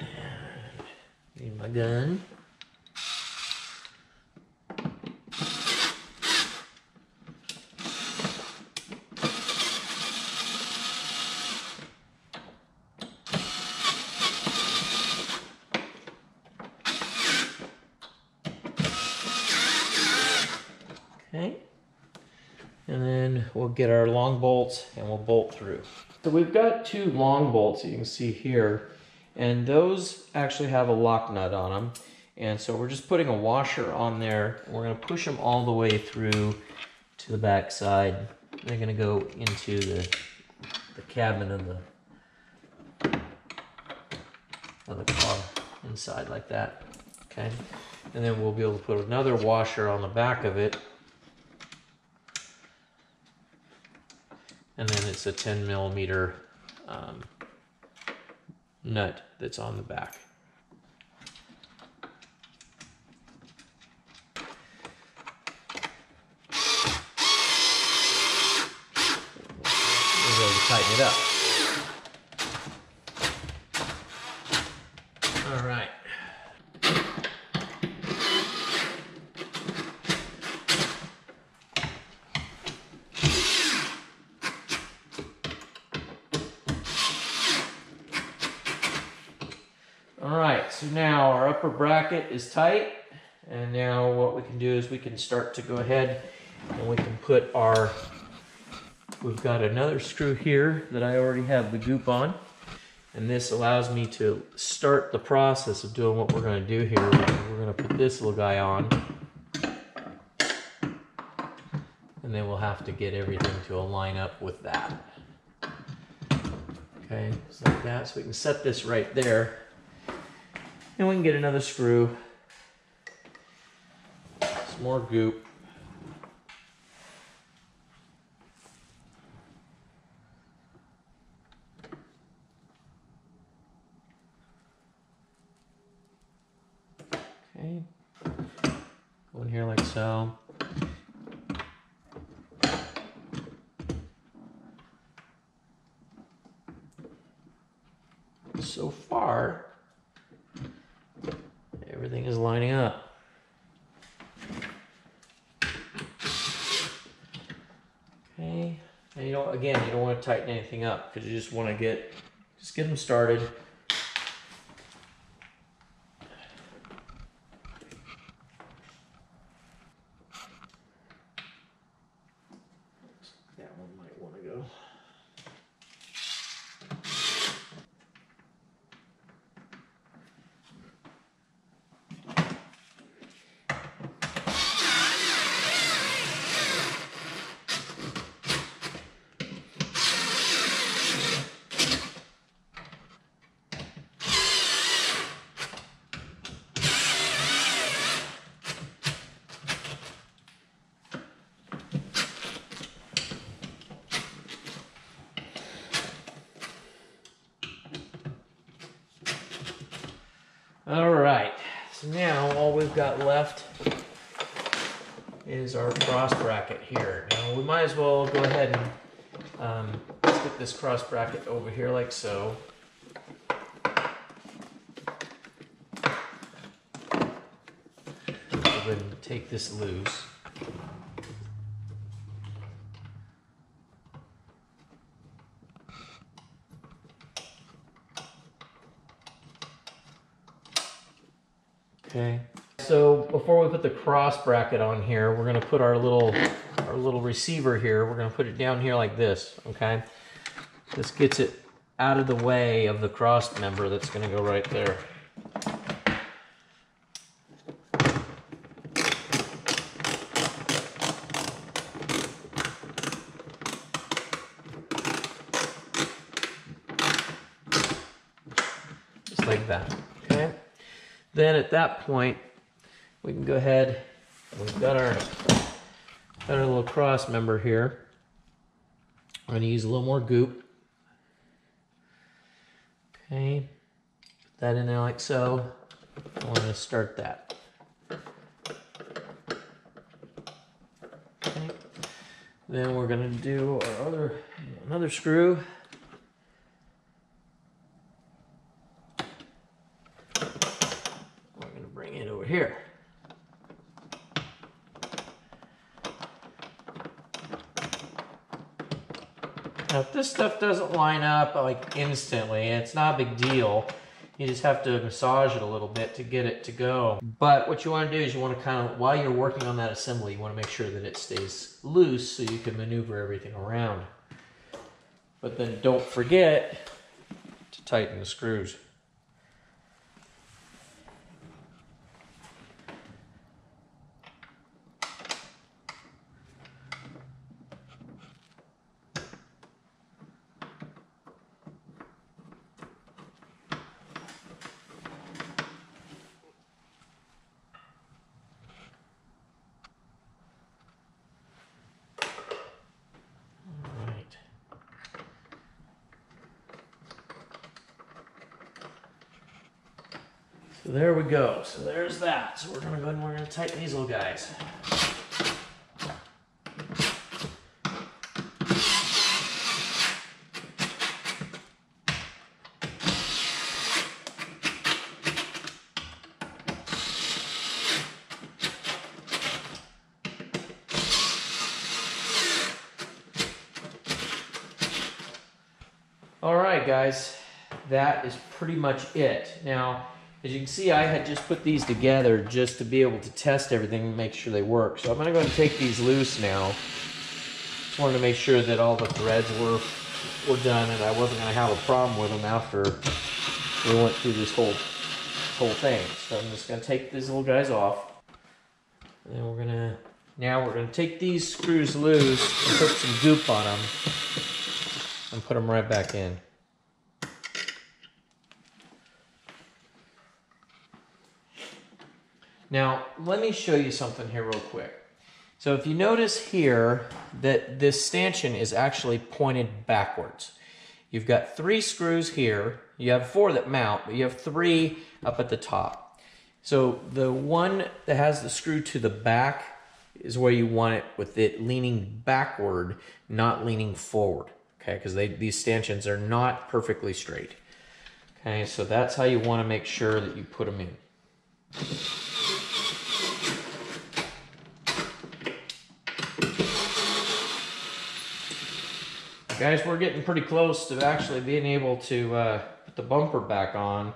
And need my gun. Get our long bolts and we'll bolt through. So we've got two long bolts that you can see here, and those actually have a lock nut on them. And so we're just putting a washer on there. We're going to push them all the way through to the back side. They're going to go into the cabin of the car inside like that. Okay, and then we'll be able to put another washer on the back of it. And then it's a 10mm nut that's on the back. We're going to tighten it up. All right. So now our upper bracket is tight, and now what we can do is we can start to go ahead and we can put our We've got another screw here that I already have the goop on, and this allows me to start the process of doing what we're going to do here. We're going to put this little guy on, and then we'll have to get everything to align up with that. Okay, just like that, so we can set this right there, and we can get another screw, some more goop. Okay, go in here like so. So far, everything is lining up. Okay, and you don't want to tighten anything up because you just want to get them started. All right, so now all we've got left is our cross bracket here. Now we might as well go ahead and let's get this cross bracket over here like so. Go ahead and take this loose. Okay, so before we put the cross bracket on here, we're going to put our little receiver here. We're going to put it down here like this, okay? This gets it out of the way of the cross member that's going to go right there. Just like that, okay? Then at that point, we can go ahead, we've got our little cross member here. I'm gonna use a little more goop. Okay, put that in there like so. I'm gonna start that. Okay. Then we're gonna do our another screw. Here. Now, if this stuff doesn't line up like instantly, it's not a big deal. You just have to massage it a little bit to get it to go. But what you want to do is you want to kind of, while you're working on that assembly, you want to make sure that it stays loose so you can maneuver everything around. But then don't forget to tighten the screws. So there we go. So there's that. So we're gonna go ahead and we're gonna tighten these little guys. All right, guys, that is pretty much it. Now, as you can see, I had just put these together just to be able to test everything and make sure they work. So I'm going to go ahead and take these loose now. Just wanted to make sure that all the threads were done and I wasn't going to have a problem with them after we went through this whole thing. So I'm just going to take these little guys off. And then now we're going to take these screws loose and put some goop on them and put them right back in. Now, let me show you something here real quick. So if you notice here that this stanchion is actually pointed backwards. You've got 3 screws here. You have 4 that mount, but you have 3 up at the top. So the one that has the screw to the back is where you want it, with it leaning backward, not leaning forward. Okay, because these stanchions are not perfectly straight. Okay, so that's how you want to make sure that you put them in. Guys, we're getting pretty close to actually being able to put the bumper back on.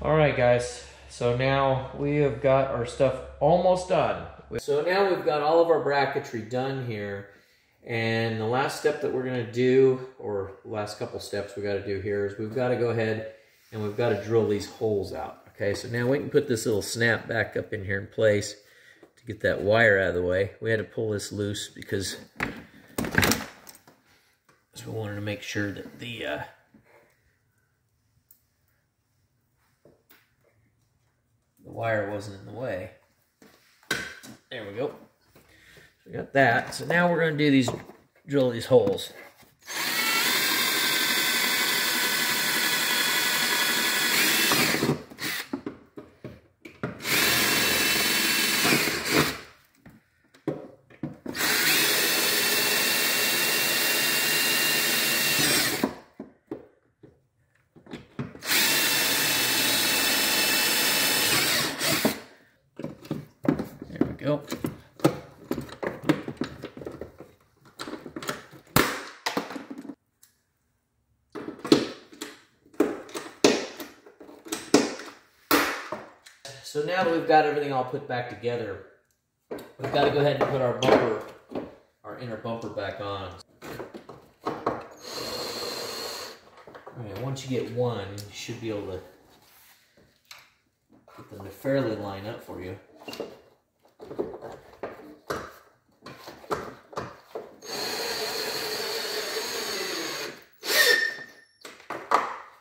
All right, guys, so now we have got our stuff almost done. So now we've got all of our bracketry done here. And the last step that we're gonna do, or last couple steps we gotta do here, is we've gotta go ahead and we've gotta drill these holes out. Okay, so now we can put this little snap back up in here in place. Get that wire out of the way. We had to pull this loose because we wanted to make sure that the wire wasn't in the way. There we go. So we got that. So now we're going to do drill these holes. So now that we've got everything all put back together, we've got to go ahead and put our inner bumper back on. All right, once you get one, you should be able to get them to fairly line up for you.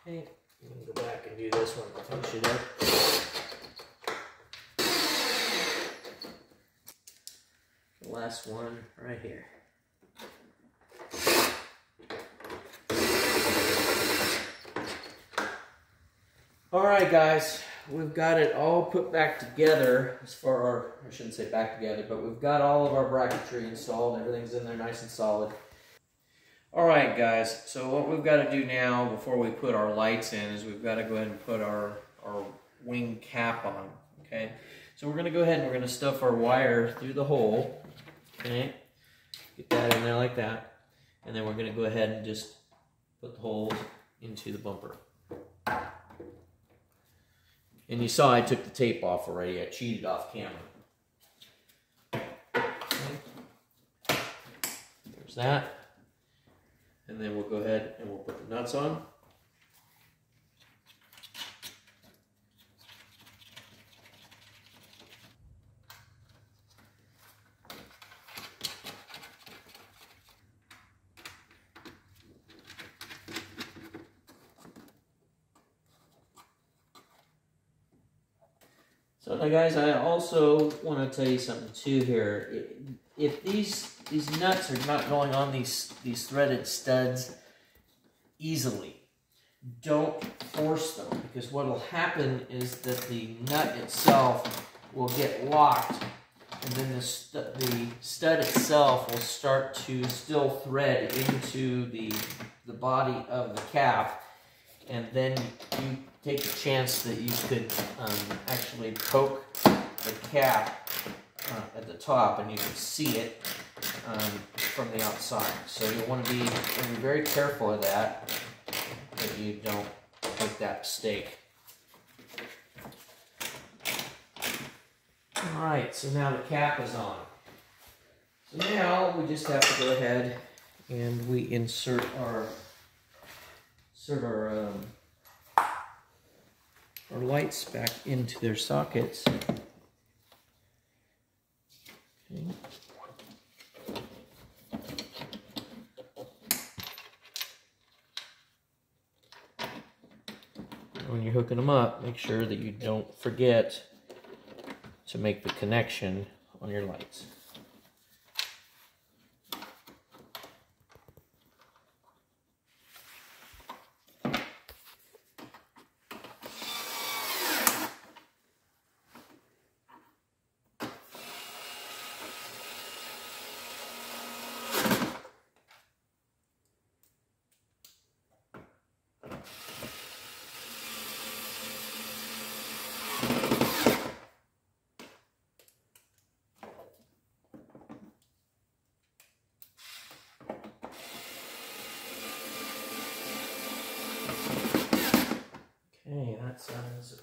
Okay, you can go back and do this one to finish it up. Last one right here. All right, guys, we've got it all put back together as far, or I shouldn't say back together, but we've got all of our bracketry installed. Everything's in there nice and solid. All right, guys, so what we've got to do now before we put our lights in is we've got to go ahead and put our wing cap on, okay? So we're gonna go ahead and we're gonna stuff our wire through the hole. Okay, get that in there like that, and then we're going to go ahead and just put the holes into the bumper. And you saw I took the tape off already. I cheated off camera. Okay. There's that, and then we'll go ahead and we'll put the nuts on. So now, guys, I also want to tell you something too here. If these nuts are not going on these threaded studs easily, don't force them, because what will happen is that the nut itself will get locked, and then the stud itself will start to still thread into the body of the cap, and then you take a chance that you could actually poke the cap at the top, and you can see it from the outside. So you want to be very careful of that you don't make that mistake. Alright, so now the cap is on. So now we just have to go ahead and we insert our lights back into their sockets. Okay. When you're hooking them up, make sure that you don't forget to make the connection on your lights.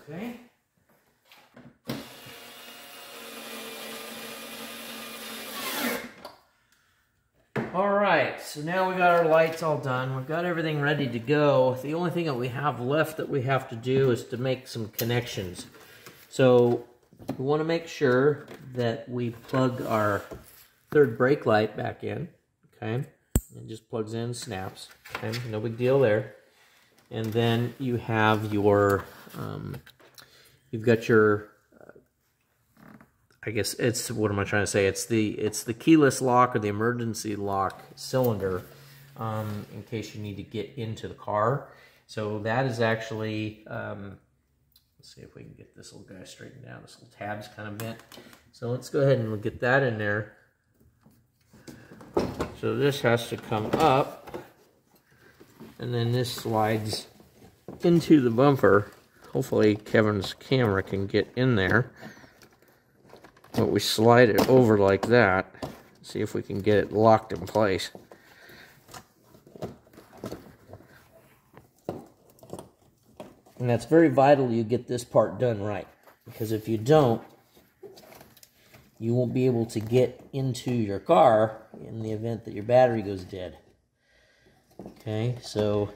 Okay. Alright, so now we got our lights all done. We've got everything ready to go. The only thing that we have left that we have to do is to make some connections. So we want to make sure that we plug our third brake light back in. Okay. It just plugs in, snaps. Okay, no big deal there. And then you have your, you've got your, I guess it's, what am I trying to say? It's the keyless lock or the emergency lock cylinder in case you need to get into the car. So that is actually, let's see if we can get this little guy straightened out. This little tab's kind of bent. So let's go ahead and we'll get that in there. So this has to come up. And then this slides into the bumper. Hopefully Kevin's camera can get in there. But we slide it over like that. See if we can get it locked in place. And that's very vital you get this part done right. Because if you don't, you won't be able to get into your car in the event that your battery goes dead. Okay, so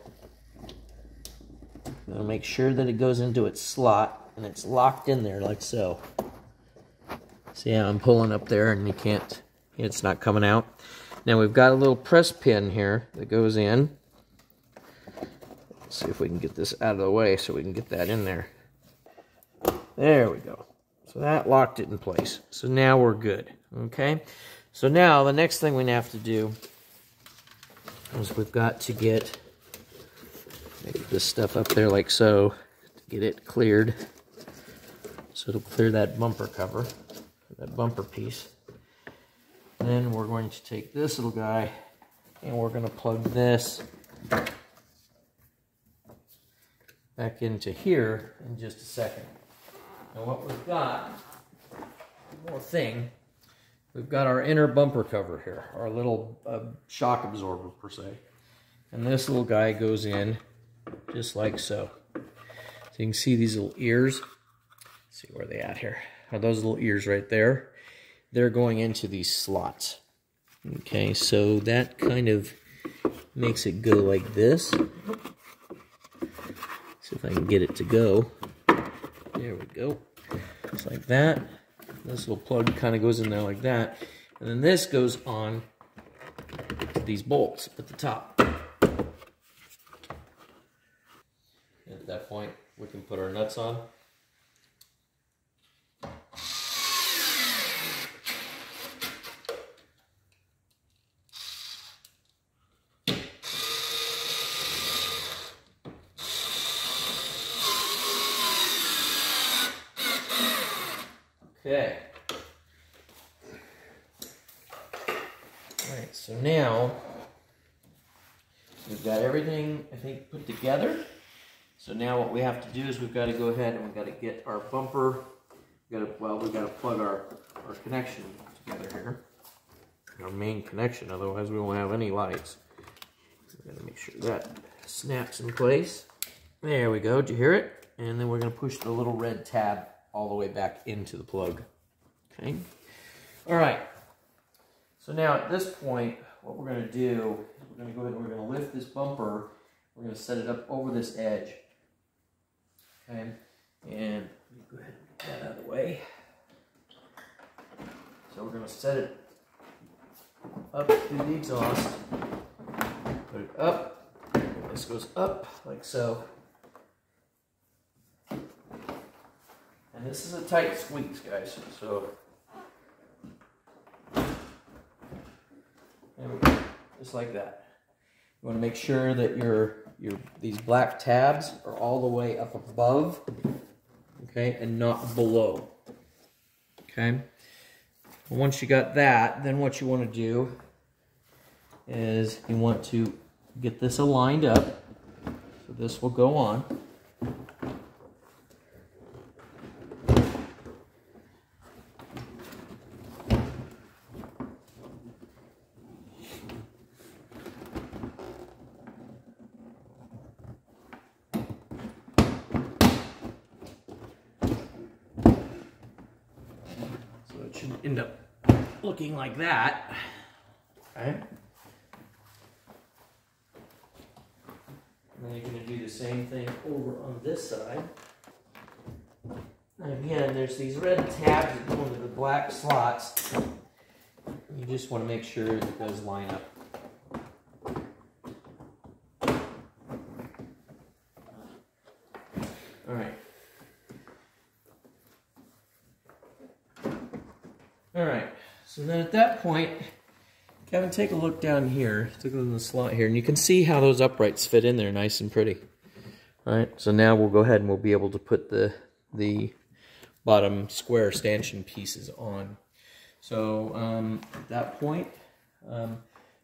I'm going to make sure that it goes into its slot and it's locked in there like so. See how I'm pulling up there and you can't, it's not coming out. Now we've got a little press pin here that goes in. Let's see if we can get this out of the way so we can get that in there. There we go. So that locked it in place. So now we're good. Okay, so now the next thing we have to do is we've got to get this stuff up there like so to get it cleared, so it'll clear that bumper cover, that bumper piece. And then we're going to take this little guy and we're going to plug this back into here in just a second. Now what we've got, one more thing. We've got our inner bumper cover here, our little shock absorber per se. And this little guy goes in just like so. So you can see these little ears. Let's see where they at here. Are those little ears right there? They're going into these slots. Okay, so that kind of makes it go like this. See if I can get it to go. There we go. Just like that. This little plug kind of goes in there like that. And then this goes on to these bolts at the top. At that point, we can put our nuts on. Okay. Alright, so now we've got everything, I think, put together. So now what we have to do is we've got to go ahead and we've got to get our bumper, we've got to plug our connection together here. Our main connection, otherwise we won't have any lights. So we've got to make sure that snaps in place. There we go, did you hear it? And then we're going to push the little red tab all the way back into the plug. Okay. All right. So now at this point, what we're going to do is we're going to go ahead and we're going to lift this bumper. We're going to set it up over this edge. Okay. And let me go ahead and get that out of the way. So we're going to set it up through the exhaust. Put it up. This goes up like so. And this is a tight squeeze, guys. So there we go. Just like that. You want to make sure that your these black tabs are all the way up above, okay, and not below. Okay. Once you got that, then what you want to do is you want to get this aligned up. So this will go on. End up looking like that. Okay. And then you're going to do the same thing over on this side. And again, there's these red tabs that go into the black slots. You just want to make sure that those line up. So then at that point, Kevin, take a look down here. Take a look in the slot here, and you can see how those uprights fit in there nice and pretty. All right, so now we'll go ahead and we'll be able to put the bottom square stanchion pieces on. So at that point,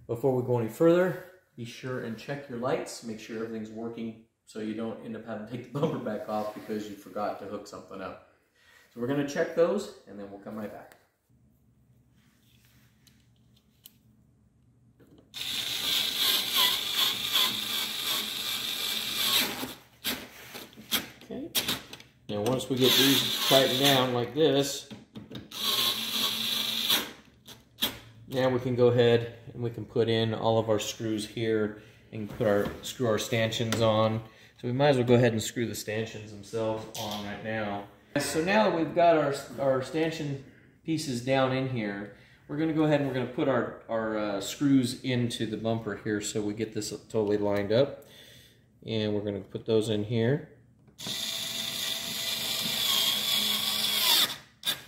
before we go any further, be sure and check your lights. Make sure everything's working so you don't end up having to take the bumper back off because you forgot to hook something up. So we're going to check those, and then we'll come right back. Now once we get these tightened down like this, now we can go ahead and we can put in all of our screws here and put our stanchions on. So we might as well go ahead and screw the stanchions themselves on right now. So now that we've got our stanchion pieces down in here, we're going to go ahead and we're going to put our screws into the bumper here so we get this totally lined up. And we're going to put those in here.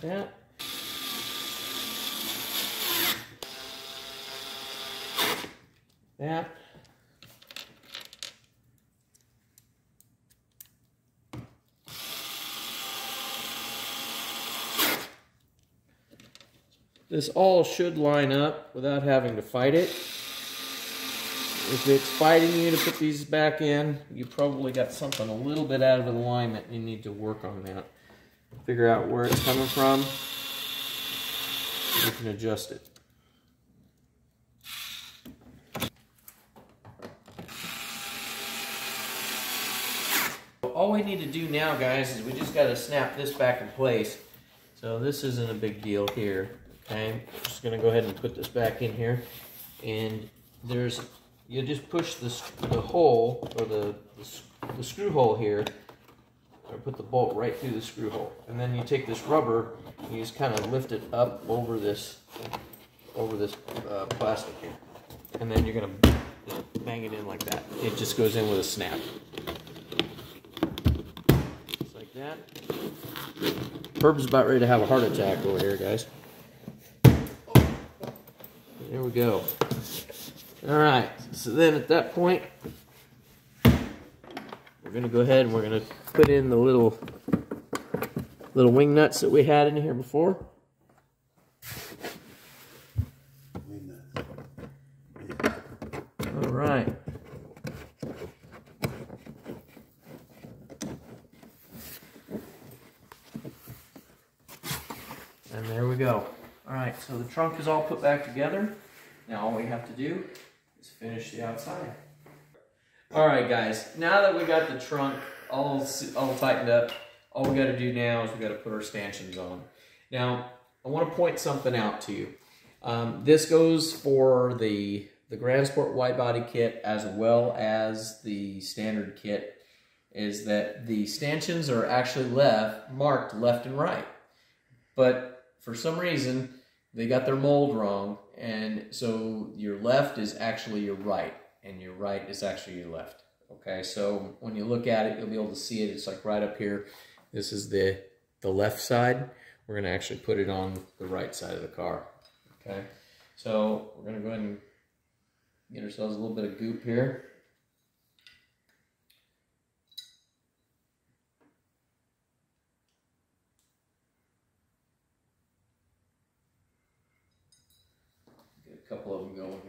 That. That. This all should line up without having to fight it. If it's fighting you to put these back in, you probably got something a little bit out of alignment. You need to work on that. Figure out where it's coming from, you can adjust it. All we need to do now, guys, is we just got to snap this back in place. So this isn't a big deal here, okay? I'm just going to go ahead and put this back in here. And there's, you just push the hole, or the screw hole here, or put the bolt right through the screw hole. And then you take this rubber and you just kind of lift it up over this plastic here. And then you're going to bang it in like that. It just goes in with a snap. Just like that. Purple's about ready to have a heart attack over here, guys. There we go. All right. So then at that point, we're going to go ahead and we're going to put in the little wing nuts that we had in here before. Wing nuts. Yeah. All right. And there we go. All right, so the trunk is all put back together. Now all we have to do is finish the outside. All right, guys, now that we got the trunk all tightened up, all we got to do now is we got to put our stanchions on. Now, I want to point something out to you. This goes for the Grand Sport wide body kit as well as the standard kit, is that the stanchions are actually marked left and right. But for some reason, they got their mold wrong, and so your left is actually your right, and your right is actually your left. Okay, so when you look at it, you'll be able to see it. It's like right up here. This is the left side. We're going to actually put it on the right side of the car. Okay, so we're going to go ahead and get ourselves a little bit of goop here. Get a couple of them going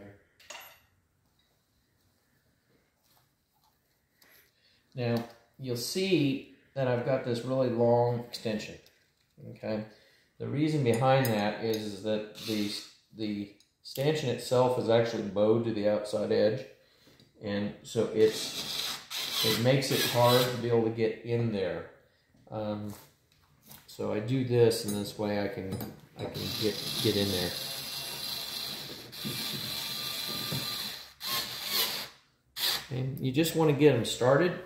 here. Now, you'll see that I've got this really long extension. Okay, the reason behind that is that the stanchion itself is actually bowed to the outside edge, and so it makes it hard to be able to get in there. So I do this, and this way I can get in there. And you just want to get them started.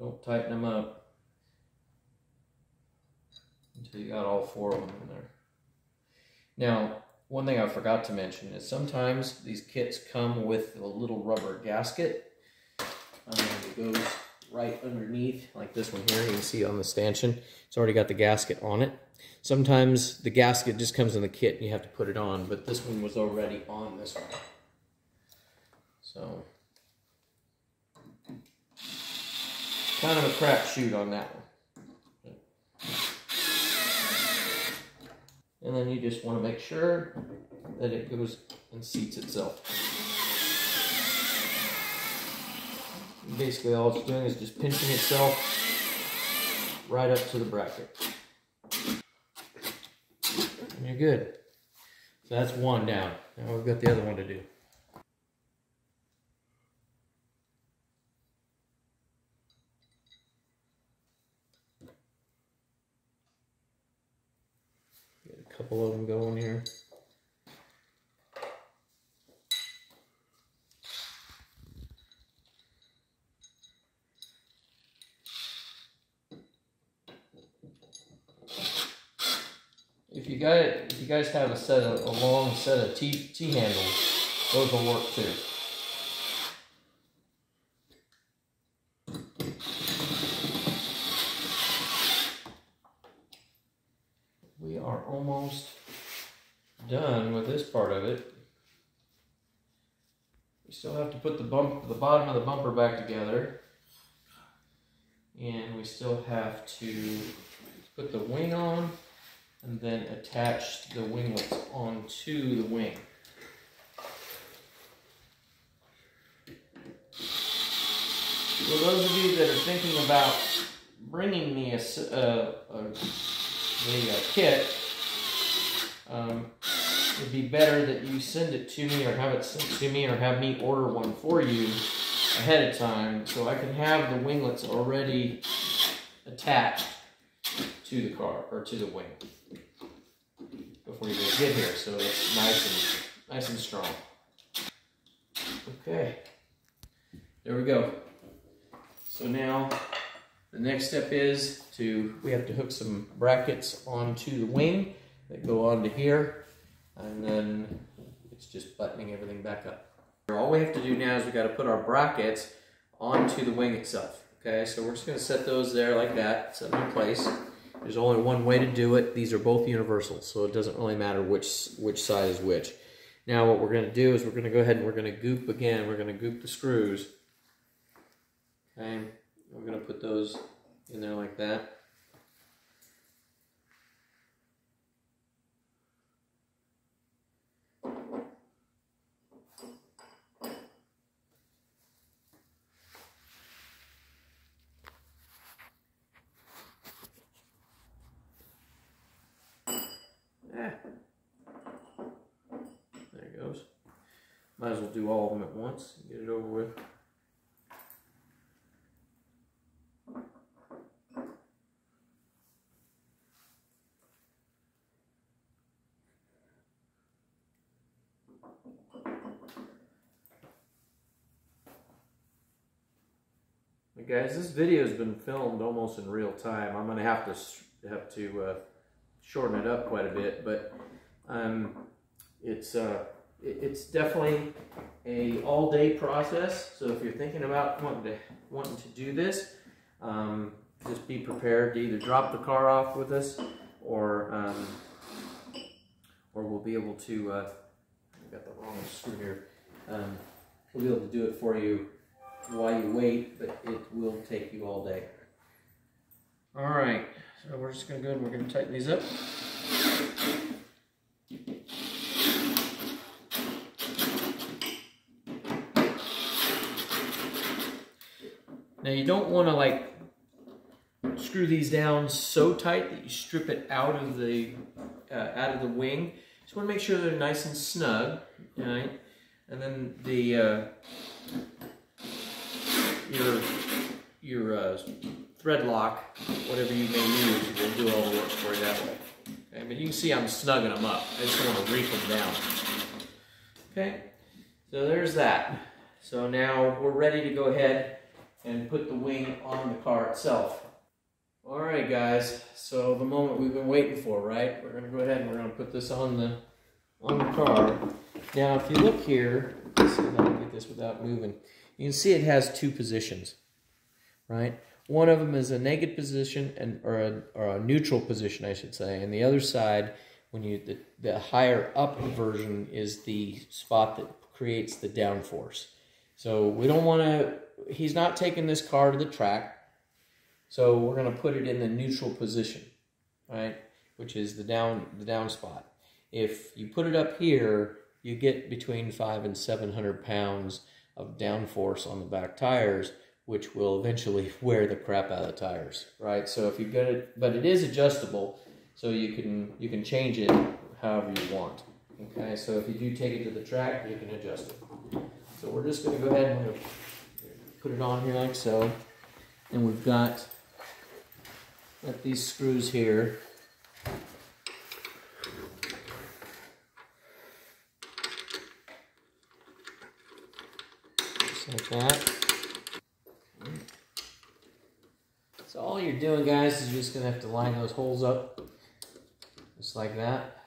Don't tighten them up until you got all four of them in there. Now, one thing I forgot to mention is sometimes these kits come with a little rubber gasket. It goes right underneath, like this one here. You can see on the stanchion, it's already got the gasket on it. Sometimes the gasket just comes in the kit and you have to put it on, but this one was already on this one. So, kind of a crapshoot on that one. And then you just want to make sure that it goes and seats itself. Basically all it's doing is just pinching itself right up to the bracket. And you're good. So that's one down. Now we've got the other one to do. Couple of them going here. If you guys have a long set of T handles, those will work too. Almost done with this part of it. We still have to put the bottom of the bumper back together, and we still have to put the wing on and then attach the winglets onto the wing. For those of you that are thinking about bringing me the kit, it'd be better that you send it to me or have it sent to me or have me order one for you ahead of time so I can have the winglets already attached to the car or to the wing before you guys get here, so it's nice and strong. Okay, there we go. So now the next step is we have to hook some brackets onto the wing that go onto here, and then it's just buttoning everything back up. All we have to do now is we've got to put our brackets onto the wing itself. Okay, so we're just going to set those there like that, set them in place. There's only one way to do it. These are both universal, so it doesn't really matter which side is which. Now what we're going to do is we're going to go ahead and we're going to goop again. We're going to goop the screws. Okay, we're going to put those in there like that. There it goes. Might as well do all of them at once and get it over with. Guys, this video has been filmed almost in real time. I'm going to have to shorten it up quite a bit, but it's definitely a all-day process. So if you're thinking about wanting to do this, just be prepared to either drop the car off with us, or we'll be able to. I got the wrong screw here. We'll be able to do it for you while you wait, but it will take you all day. All right, so we're just gonna go and we're gonna tighten these up. Now you don't wanna like screw these down so tight that you strip it out of the wing. Just wanna make sure they're nice and snug, all right? And then the, your thread lock, whatever you may use, will do all the work for you that way. Okay, but you can see I'm snugging them up. I just want to reef them down. Okay, so there's that. So now we're ready to go ahead and put the wing on the car itself. All right, guys. So the moment we've been waiting for, right? We're gonna go ahead and we're gonna put this on the car. Now, if you look here, let's see if I can get this without moving. You can see it has two positions, right? One of them is a naked position, and or a neutral position, I should say. And the other side, when you the higher up version is the spot that creates the downforce. So we don't want to. He's not taking this car to the track, so we're going to put it in the neutral position, right? Which is the down spot. If you put it up here, you get between 500 and 700 pounds of downforce on the back tires, which will eventually wear the crap out of the tires, right? So if you get it, but it is adjustable, so you can change it however you want. Okay, so if you do take it to the track, you can adjust it. So we're just going to go ahead and we're going to put it on here like so, and we've got these screws here. Like that. So all you're doing, guys, is you're just gonna have to line those holes up just like that.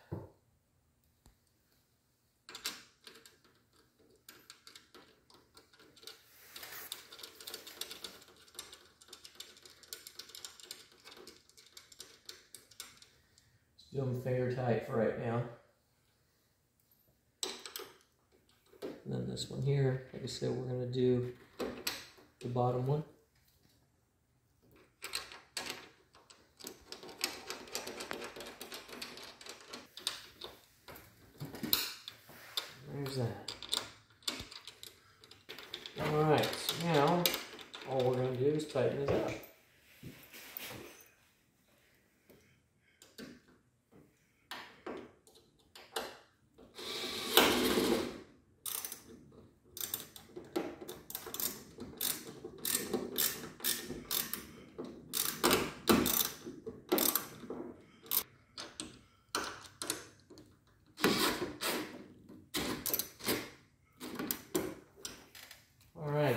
Just do them finger tight for right now. And then this one here, like I said, we're going to do the bottom one. There's that. All right, so now all we're going to do is tighten this up.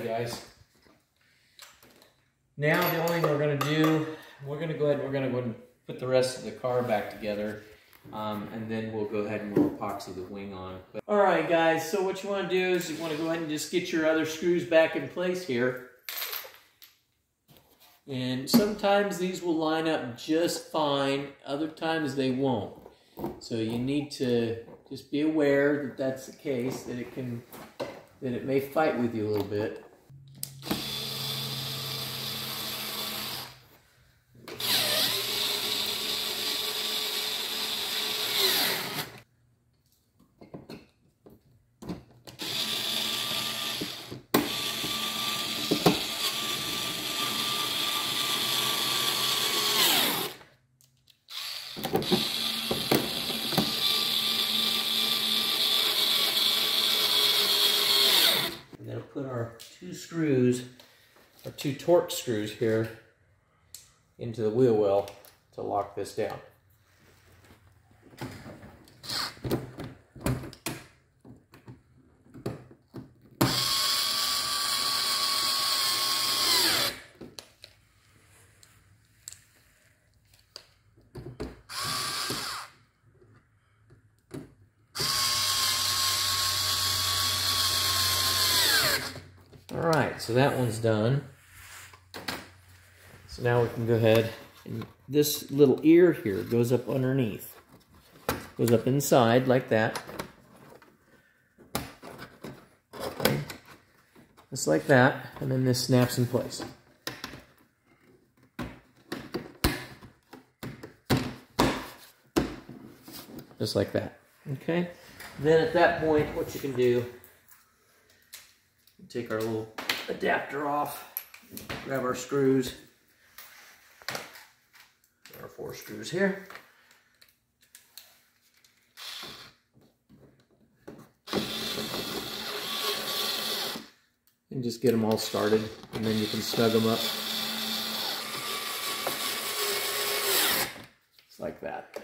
Guys, now the only thing we're going to do, we're going to go ahead and put the rest of the car back together, and then we'll go ahead and we'll epoxy the wing on. But, all right, guys, so what you want to do is you want to go ahead and just get your other screws back in place here, and sometimes these will line up just fine, other times they won't, so you need to just be aware that that's the case, that it may fight with you a little bit. Two torque screws here into the wheel well to lock this down. Alright, so that one's done. So now we can go ahead, and this little ear here goes up underneath. Goes up inside like that. Okay. Just like that, and then this snaps in place. Just like that, okay? Then at that point, what you can do, take our little adapter off, grab our screws, our 4 screws here. And just get them all started, and then you can snug them up. Just like that.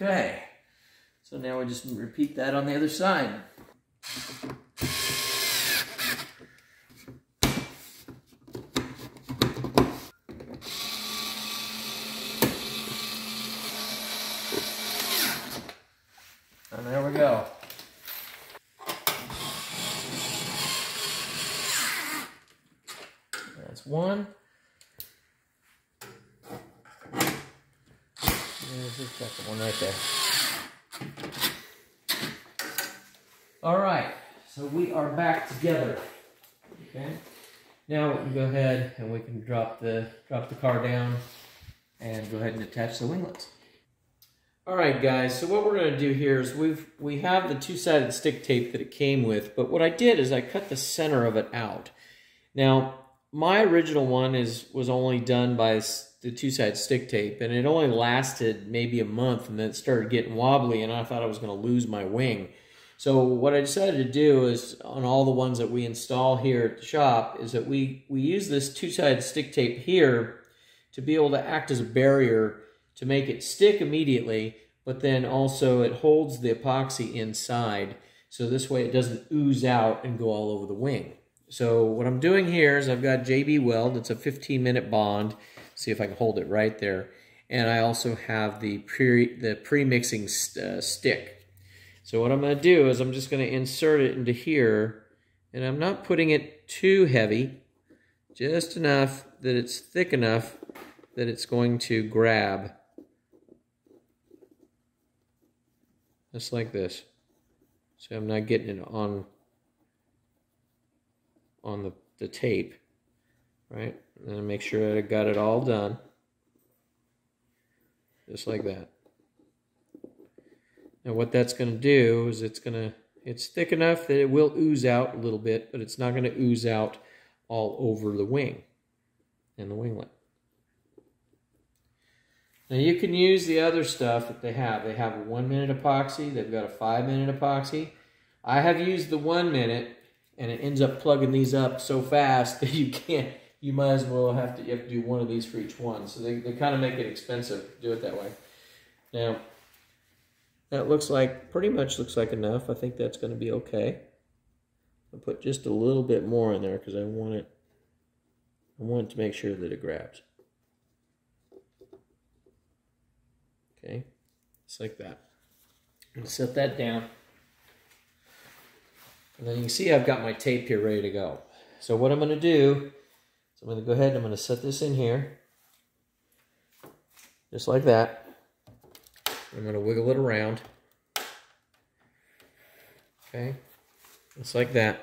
Okay, so now we just repeat that on the other side. And there we go. That's one. There's the second one right there. All right, so we are back together. Okay, now we can go ahead and we can drop the car down and go ahead and attach the winglets. All right, guys. So what we're going to do here is we have the 2-sided stick tape that it came with, but what I did is I cut the center of it out. Now my original one was only done by the 2-sided stick tape, and it only lasted maybe a month, and then it started getting wobbly, and I thought I was going to lose my wing. So what I decided to do is, on all the ones that we install here at the shop, is that we use this 2-sided stick tape here to be able to act as a barrier to make it stick immediately, but then also it holds the epoxy inside, so this way it doesn't ooze out and go all over the wing. So what I'm doing here is I've got JB Weld. It's a 15-minute bond. See if I can hold it right there. And I also have the pre-mixing stick. So what I'm going to do is I'm just going to insert it into here, and I'm not putting it too heavy, just enough that it's thick enough that it's going to grab. Just like this. So I'm not getting it on the tape. Right? And then make sure I got it all done. Just like that. Now what that's going to do is it's thick enough that it will ooze out a little bit, but it's not going to ooze out all over the wing and the winglet. Now you can use the other stuff that they have. They have a 1-minute epoxy. They've got a 5-minute epoxy. I have used the 1-minute, and it ends up plugging these up so fast that you can't. You might as well have to do one of these for each one. So they kind of make it expensive to do it that way. Now, that pretty much looks like enough. I think that's going to be okay. I'll put just a little bit more in there because I want it to make sure that it grabs. Okay, just like that. And set that down. And then you can see I've got my tape here ready to go. So what I'm going to do, so I'm going to go ahead and I'm going to set this in here, just like that. I'm going to wiggle it around, okay, just like that,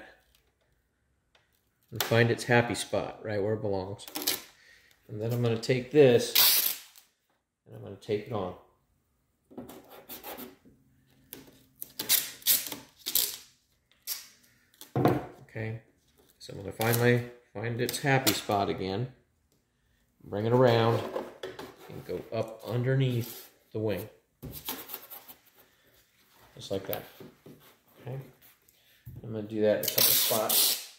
and find its happy spot, right where it belongs. And then I'm going to take this, and I'm going to tape it on. Okay, so I'm going to find its happy spot again, bring it around, and go up underneath the wing. Just like that. Okay. I'm going to do that in a couple spots.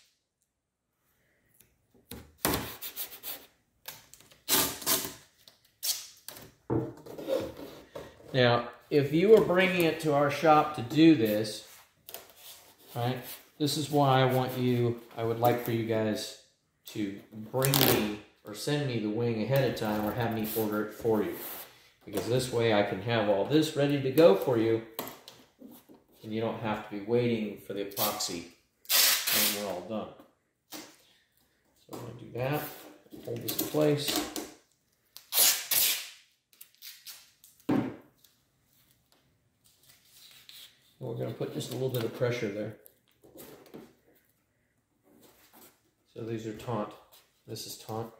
Now, if you were bringing it to our shop to do this, right, this is why I would like for you guys to bring me or send me the wing ahead of time or have me order it for you. Because this way I can have all this ready to go for you and you don't have to be waiting for the epoxy when we're all done. So I'm going to do that, hold this in place. We're going to put just a little bit of pressure there. So these are taut. This is taut.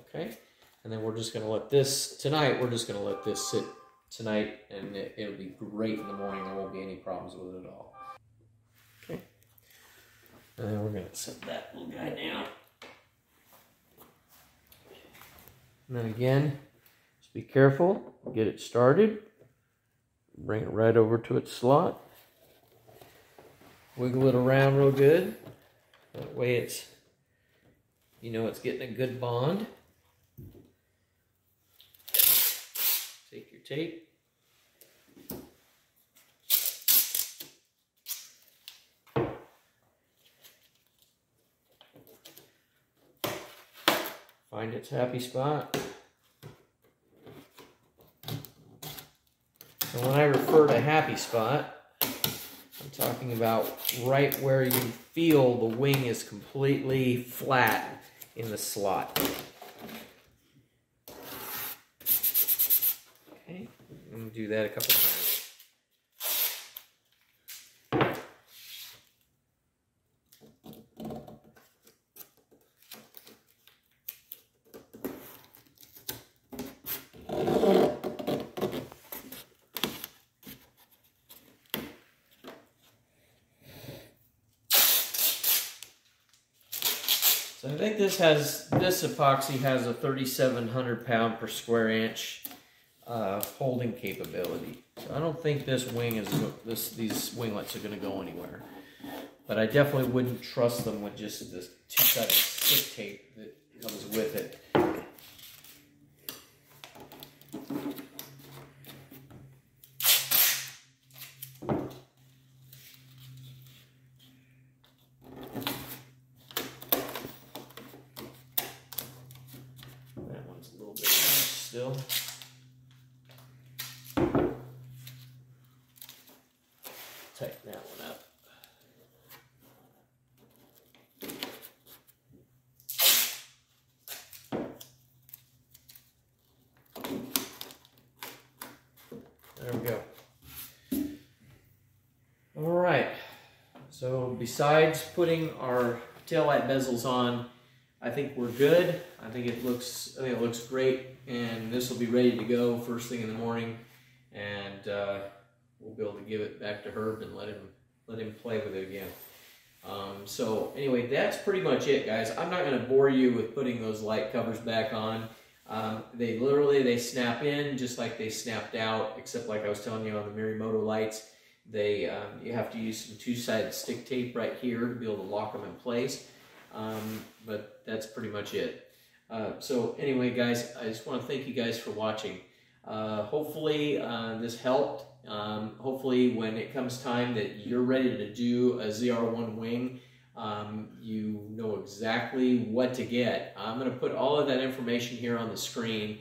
Okay. And then we're just going to let this, tonight, we're just going to let this sit tonight, and it'll be great in the morning. There won't be any problems with it at all. Okay. And then we're going to set that little guy down. And then again, just be careful. Get it started. Bring it right over to its slot. Wiggle it around real good. That way it's, you know, it's getting a good bond. Take your tape. Find its happy spot. And when I refer to happy spot, I'm talking about right where you feel the wing is completely flat in the slot. Okay, I'm going to do that a couple times. So I think this has, this epoxy has a 3,700 pound per square inch holding capability. So I don't think this wing is, these winglets are going to go anywhere. But I definitely wouldn't trust them with just this two-sided stick tape that comes with it. Still. Tighten that one up. There we go. All right. So besides putting our taillight bezels on, I think we're good. I think it looks great, and this will be ready to go first thing in the morning, and we'll be able to give it back to Herb and let him play with it again. So anyway, that's pretty much it, guys. I'm not going to bore you with putting those light covers back on. They snap in just like they snapped out, except like I was telling you on the Morimoto lights, they you have to use some two-sided stick tape right here to be able to lock them in place. But that's pretty much it. So anyway, guys, I just want to thank you guys for watching. Hopefully this helped. Hopefully when it comes time that you're ready to do a ZR1 wing, you know exactly what to get. I'm going to put all of that information here on the screen.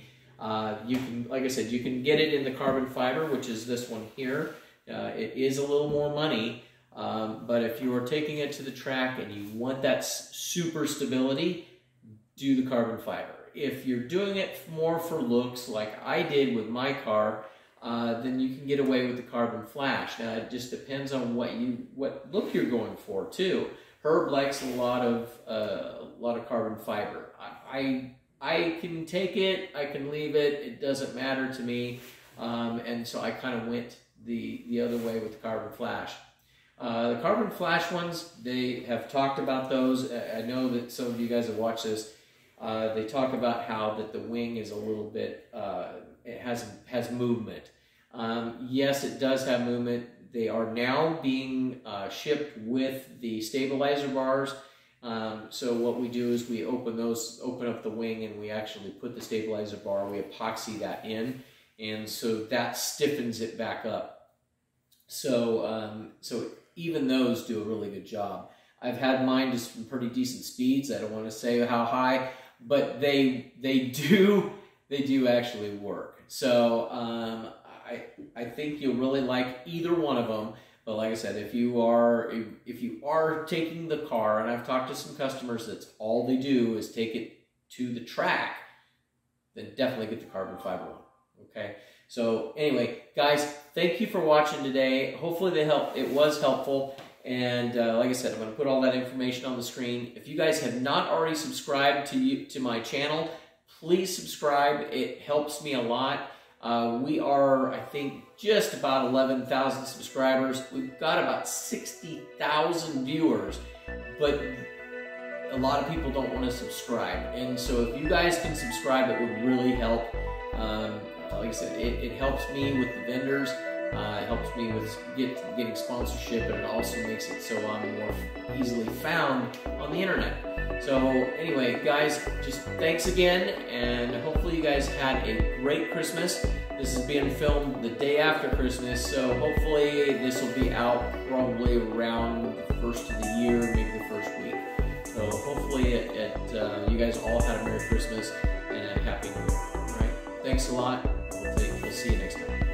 You can, like I said, you can get it in the carbon fiber, which is this one here. It is a little more money. But if you are taking it to the track and you want that super stability, do the carbon fiber. If you're doing it more for looks, like I did with my car, then you can get away with the carbon flash. Now it just depends on what look you're going for too. Herb likes a lot of carbon fiber. I can take it, I can leave it. It doesn't matter to me, and so I kind of went the other way with the carbon flash. The carbon flash ones, they have talked about those. I know that some of you guys have watched this. They talk about how that the wing is a little bit, it has movement. Yes, it does have movement. They are now being shipped with the stabilizer bars. So what we do is we open up the wing and we actually put the stabilizer bar, we epoxy that in. And so that stiffens it back up. So even those do a really good job. I've had mine just from pretty decent speeds. I don't want to say how high, but they do actually work. So I think you'll really like either one of them. But like I said, if you are taking the car, and I've talked to some customers that's all they do is take it to the track, then definitely get the carbon fiber one. Okay. So anyway, guys, thank you for watching today. Hopefully it was helpful. And like I said, I'm going to put all that information on the screen. If you guys have not already subscribed to my channel, please subscribe. It helps me a lot. We are, I think, just about 11,000 subscribers. We've got about 60,000 viewers, but a lot of people don't want to subscribe. And so if you guys can subscribe, it would really help. Like I said, it helps me with the vendors. It helps me with getting sponsorship, and it also makes it so I'm more easily found on the internet. So anyway, guys, just thanks again, and hopefully you guys had a great Christmas. This is being filmed the day after Christmas, so hopefully this will be out probably around the first of the year, maybe the first week. So hopefully you guys all had a Merry Christmas and a Happy New Year. All right, thanks a lot. We'll see you next time.